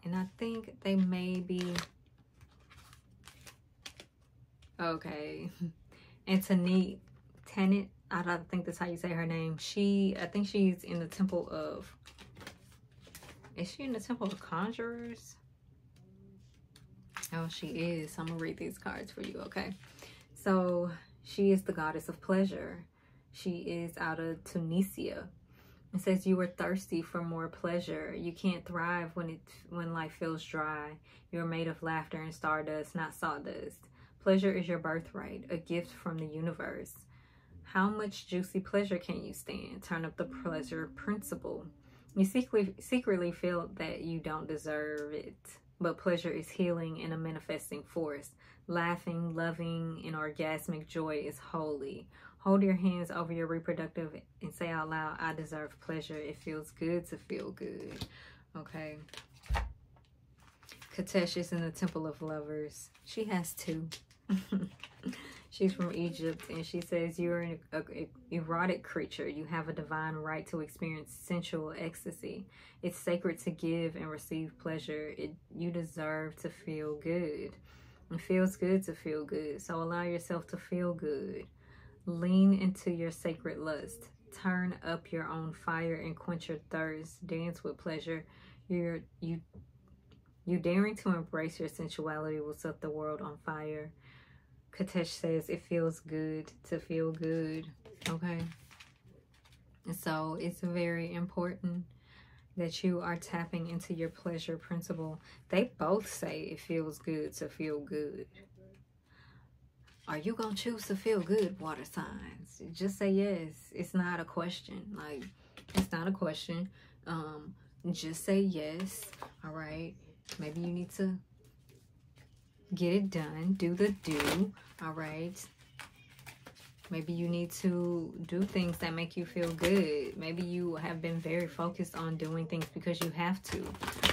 And I think they may be... Okay. And Tanit, Tanit, I don't think that's how you say her name. She, I think she's in the temple of... Is she in the temple of conjurers? Oh, she is. I'm going to read these cards for you, okay? So... she is the goddess of pleasure. She is out of Tunisia. It says you are thirsty for more pleasure. You can't thrive when it when life feels dry. You're made of laughter and stardust, not sawdust. Pleasure is your birthright, a gift from the universe. How much juicy pleasure can you stand? Turn up the pleasure principle. You secretly, secretly feel that you don't deserve it. But pleasure is healing and a manifesting force. Laughing, loving, and orgasmic joy is holy. Hold your hands over your reproductive and say out loud, I deserve pleasure. It feels good to feel good. Okay. Katesh is in the temple of lovers. She has two. She's from Egypt, and she says, you're an erotic creature. You have a divine right to experience sensual ecstasy. It's sacred to give and receive pleasure. It, you deserve to feel good. It feels good to feel good, so allow yourself to feel good. Lean into your sacred lust. Turn up your own fire and quench your thirst. Dance with pleasure. You're, you, you daring to embrace your sensuality will set the world on fire. Katesh says it feels good to feel good, okay? So it's very important that you are tapping into your pleasure principle. They both say it feels good to feel good. Are you going to choose to feel good, water signs? Just say yes. It's not a question. Like, it's not a question. Um, just say yes, all right? Maybe you need to get it done. Do the do, all right? Maybe you need to do things that make you feel good. Maybe you have been very focused on doing things because you have to,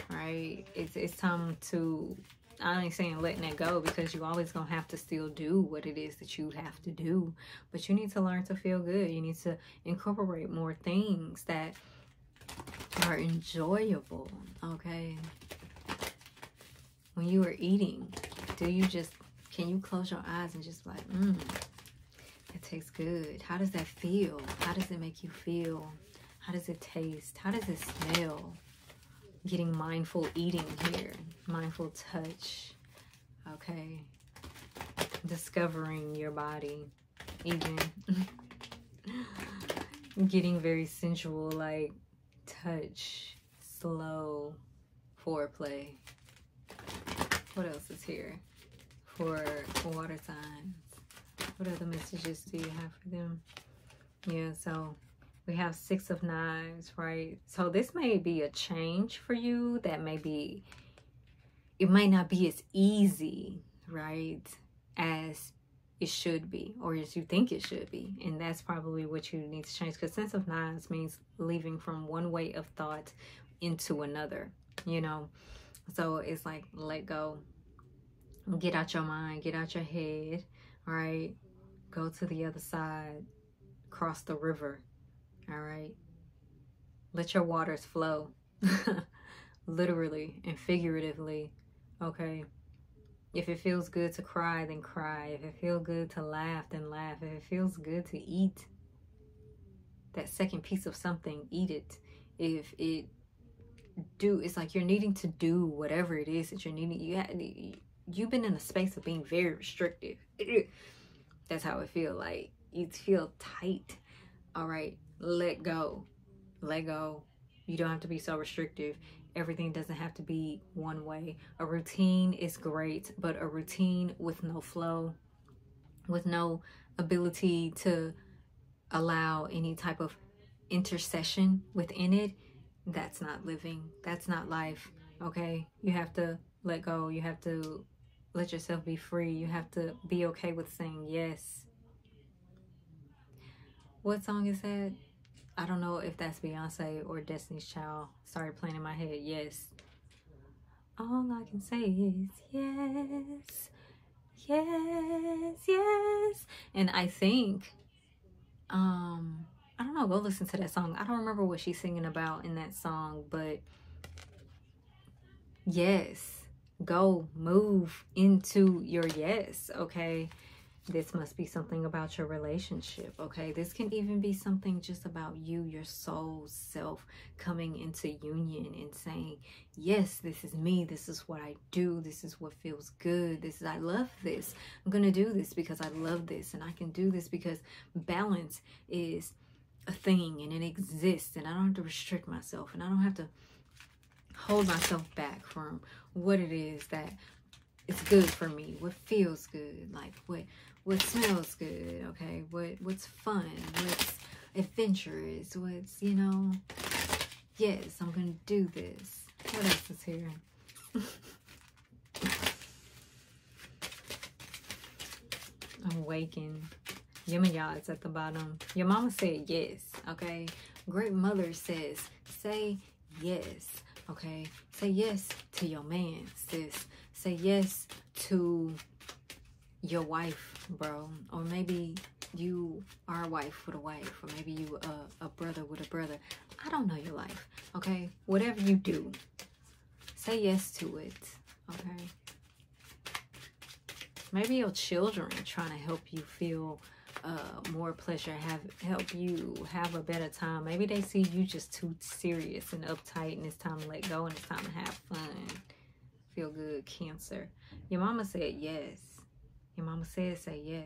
right? It's, it's time to... I ain't saying letting it go, because you always gonna have to still do what it is that you have to do, but you need to learn to feel good. You need to incorporate more things that are enjoyable, okay? When you are eating, do you just, can you close your eyes and just like, mm, it tastes good? How does that feel? How does it make you feel? How does it taste? How does it smell? Getting mindful eating here, mindful touch, okay? Discovering your body, even getting very sensual, like touch, slow foreplay. What else is here for water signs? What other messages do you have for them? Yeah, so we have Six of Knives, right? So this may be a change for you that may be, it might not be as easy, right, as it should be or as you think it should be. And that's probably what you need to change, because Six of Knives means leaving from one way of thought into another, you know? So it's like, let go, get out your mind, get out your head, right? Go to the other side, cross the river. All right, let your waters flow, literally and figuratively, okay? If it feels good to cry, then cry. If it feels good to laugh, then laugh. If it feels good to eat that second piece of something, eat it. If it do, it's like you're needing to do whatever it is that you're needing. You have, you've been in a space of being very restrictive. That's how it feels like. You feel tight, all right? Let go, let go. You don't have to be so restrictive. Everything doesn't have to be one way. A routine is great, but a routine with no flow, with no ability to allow any type of intercession within it, that's not living, that's not life, okay? You have to let go. You have to let yourself be free. You have to be okay with saying yes. What song is that? I don't know if that's Beyonce or Destiny's Child. Started playing in my head. Yes. All I can say is yes, yes, yes. And I think, um, I don't know, go listen to that song. I don't remember what she's singing about in that song, but yes, go move into your yes, okay? This must be something about your relationship, okay? This can even be something just about you, your soul self coming into union and saying, yes, this is me. This is what I do. This is what feels good. This is, I love this. I'm going to do this because I love this, and I can do this because balance is a thing and it exists, and I don't have to restrict myself, and I don't have to hold myself back from what it is that it's good for me, what feels good, like what what smells good, okay? What what's fun, what's adventurous, what's, you know, yes, I'm gonna do this. What else is here? Awaken. Yemaya is at the bottom. Your mama said yes, okay? Great mother says, say yes, okay? Say yes to your man, sis. Say yes to your wife, bro. Or maybe you are a wife with a wife. Or maybe you uh, a brother with a brother. I don't know your life, okay? Whatever you do, say yes to it, okay? maybe your children trying to help you feel uh, more pleasure, have help you have a better time. Maybe they see you just too serious and uptight, and it's time to let go and it's time to have fun. Feel good, Cancer. Your mama said yes. Your mama said say yes.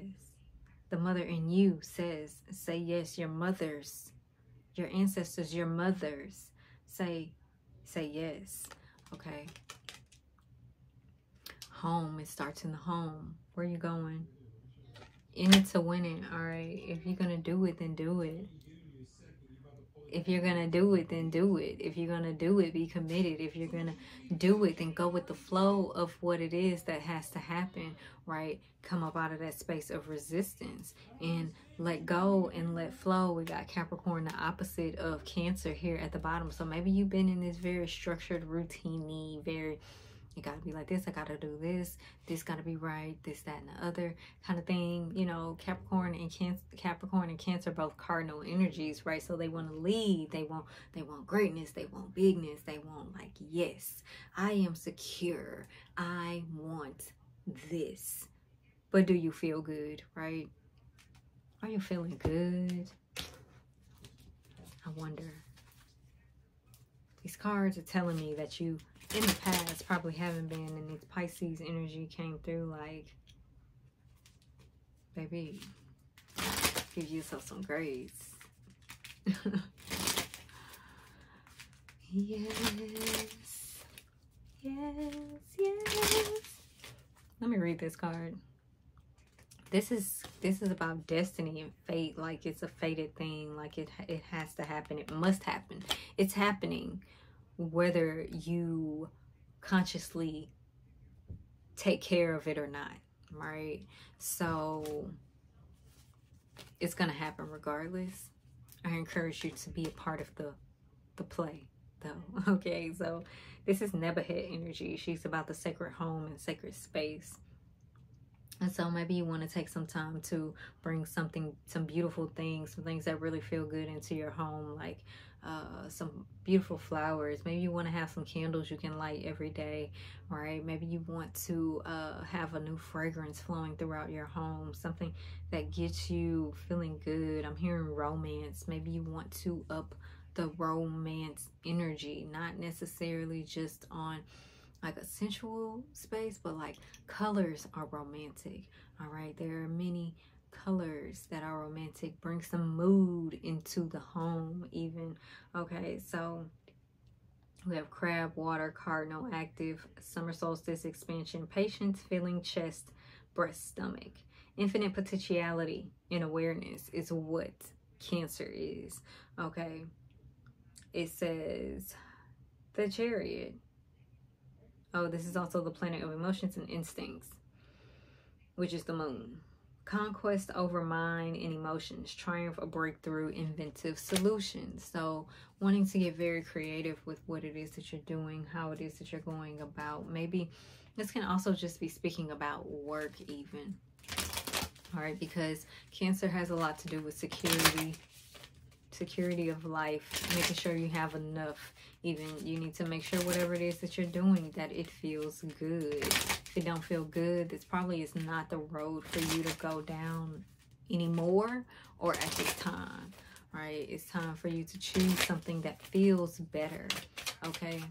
The mother in you says say yes. Your mothers, your ancestors, your mothers say say yes. Okay. Home. It starts in the home. Where you going? In it to win it. All right. If you're gonna do it, then do it. If you're gonna do it, then do it. If you're gonna do it, be committed. If you're gonna do it, then go with the flow of what it is that has to happen, right? Come up out of that space of resistance and let go and let flow. We got Capricorn, the opposite of Cancer, here at the bottom. So maybe you've been in this very structured, routine-y, very, you gotta be like this, I gotta do this, this gotta be right, this, that, and the other kind of thing. You know, Capricorn and Cancer, Capricorn and Cancer, both cardinal energies, right? So they want to lead, they want, they want greatness, they want bigness, they want like, yes, I am secure, I want this. But do you feel good, right? Are you feeling good? I wonder. These cards are telling me that you, in the past, probably haven't been, and this Pisces energy came through like, baby, give yourself some grace. Yes, yes, yes. Let me read this card. This is this is about destiny and fate. Like, it's a fated thing. Like, it it has to happen. It must happen. It's happening. Whether you consciously take care of it or not, right? So it's gonna happen regardless. I encourage you to be a part of the the play, though. Okay, so this is Neba Head energy. She's about the sacred home and sacred space. And so maybe you want to take some time to bring something, some beautiful things, some things that really feel good into your home, like uh, some beautiful flowers. Maybe you want to have some candles you can light every day, right? Maybe you want to uh, have a new fragrance flowing throughout your home, something that gets you feeling good. I'm hearing romance. Maybe you want to up the romance energy, not necessarily just on like a sensual space, but like colors are romantic. All right, there are many colors that are romantic. Bring some mood into the home even. Okay, so we have crab, water, cardinal, active, summer solstice, expansion, patience, feeling, chest, breast, stomach. Infinite potentiality and awareness is what Cancer is. Okay, it says the chariot. Oh, this is also the planet of emotions and instincts, which is the moon. Conquest over mind and emotions, triumph, a breakthrough, inventive solutions. So wanting to get very creative with what it is that you're doing, how it is that you're going about. Maybe this can also just be speaking about work even. All right, because Cancer has a lot to do with security. Security of life, making sure you have enough. Even you need to make sure whatever it is that you're doing, that it feels good. If it don't feel good, this probably is not the road for you to go down anymore or at this time, right? It's time for you to choose something that feels better. Okay,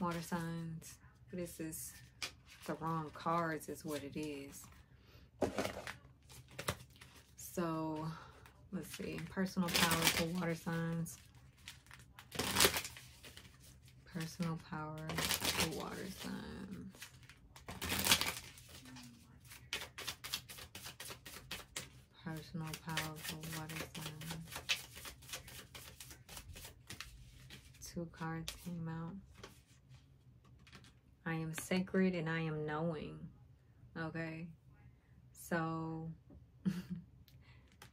water signs, this is the wrong cards is what it is. So let's see, personal power for water signs. Personal power for water signs. Personal power for water signs. Two cards came out. I am sacred and I am knowing. Okay. So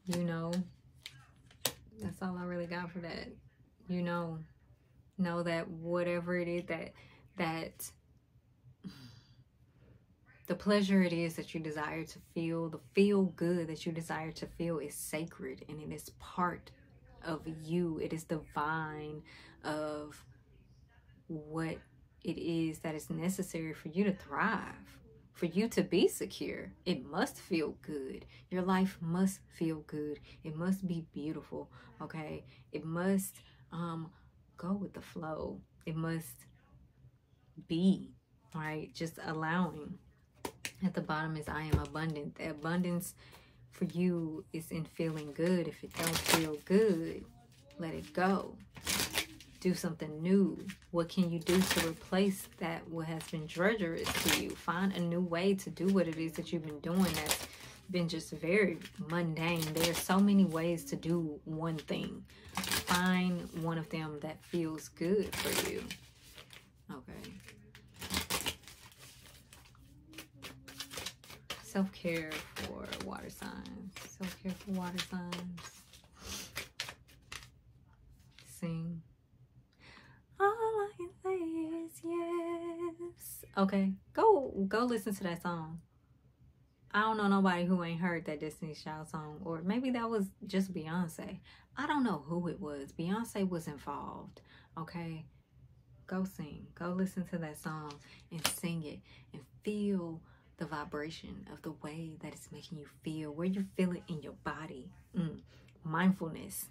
you know, that's all I really got for that. You know, know that whatever it is that, that the pleasure it is that you desire to feel, the feel good that you desire to feel is sacred and it is part of you. It is divine of what it is that is necessary for you to thrive, For you to be secure, it must feel good. Your life must feel good. It must be beautiful, okay? It must um, go with the flow. It must be, right? Just allowing. At the bottom is I am abundant. The abundance for you is in feeling good. If it don't feel good, let it go. Do something new. What can you do to replace that what has been drudgerous to you? Find a new way to do what it is that you've been doing that's been just very mundane. There are so many ways to do one thing. Find one of them that feels good for you. Okay. Self-care for water signs. Self-care for water signs. Sing. All I can say is yes. Okay, go go listen to that song. I don't know nobody who ain't heard that Destiny's Child song, or maybe that was just Beyonce. I don't know who it was. Beyonce was involved. Okay, go sing. Go listen to that song and sing it and feel the vibration of the way that it's making you feel, where you feel it in your body. Mm. Mindfulness.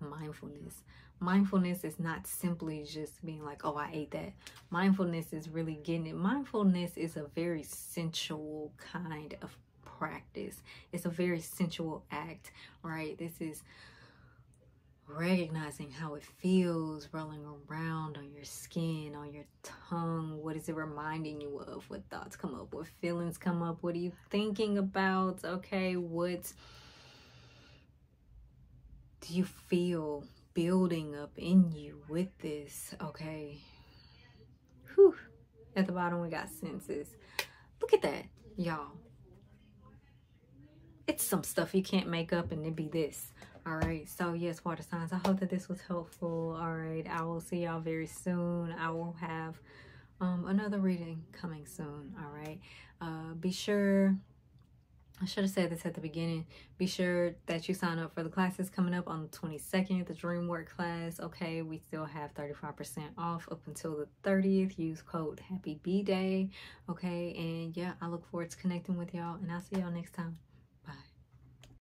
Mindfulness. Mindfulness is not simply just being like, oh, I ate that. Mindfulness is really getting it. Mindfulness is a very sensual kind of practice. It's a very sensual act, right? This is recognizing how it feels rolling around on your skin, on your tongue. What is it reminding you of? What thoughts come up? What feelings come up? What are you thinking about? Okay, what do you feel building up in you with this? Okay. Whew. At the bottom we got senses. Look at that, y'all. It's some stuff you can't make up and it be this. All right, so yes, water signs, I hope that this was helpful. All right, I will see y'all very soon. I will have um another reading coming soon. All right, uh be sure, I should have said this at the beginning. Be sure that you sign up for the classes coming up on the twenty-second, the Dream Work class. Okay, we still have thirty-five percent off up until the thirtieth. Use code HAPPY B day. Okay, and yeah, I look forward to connecting with y'all, and I'll see y'all next time.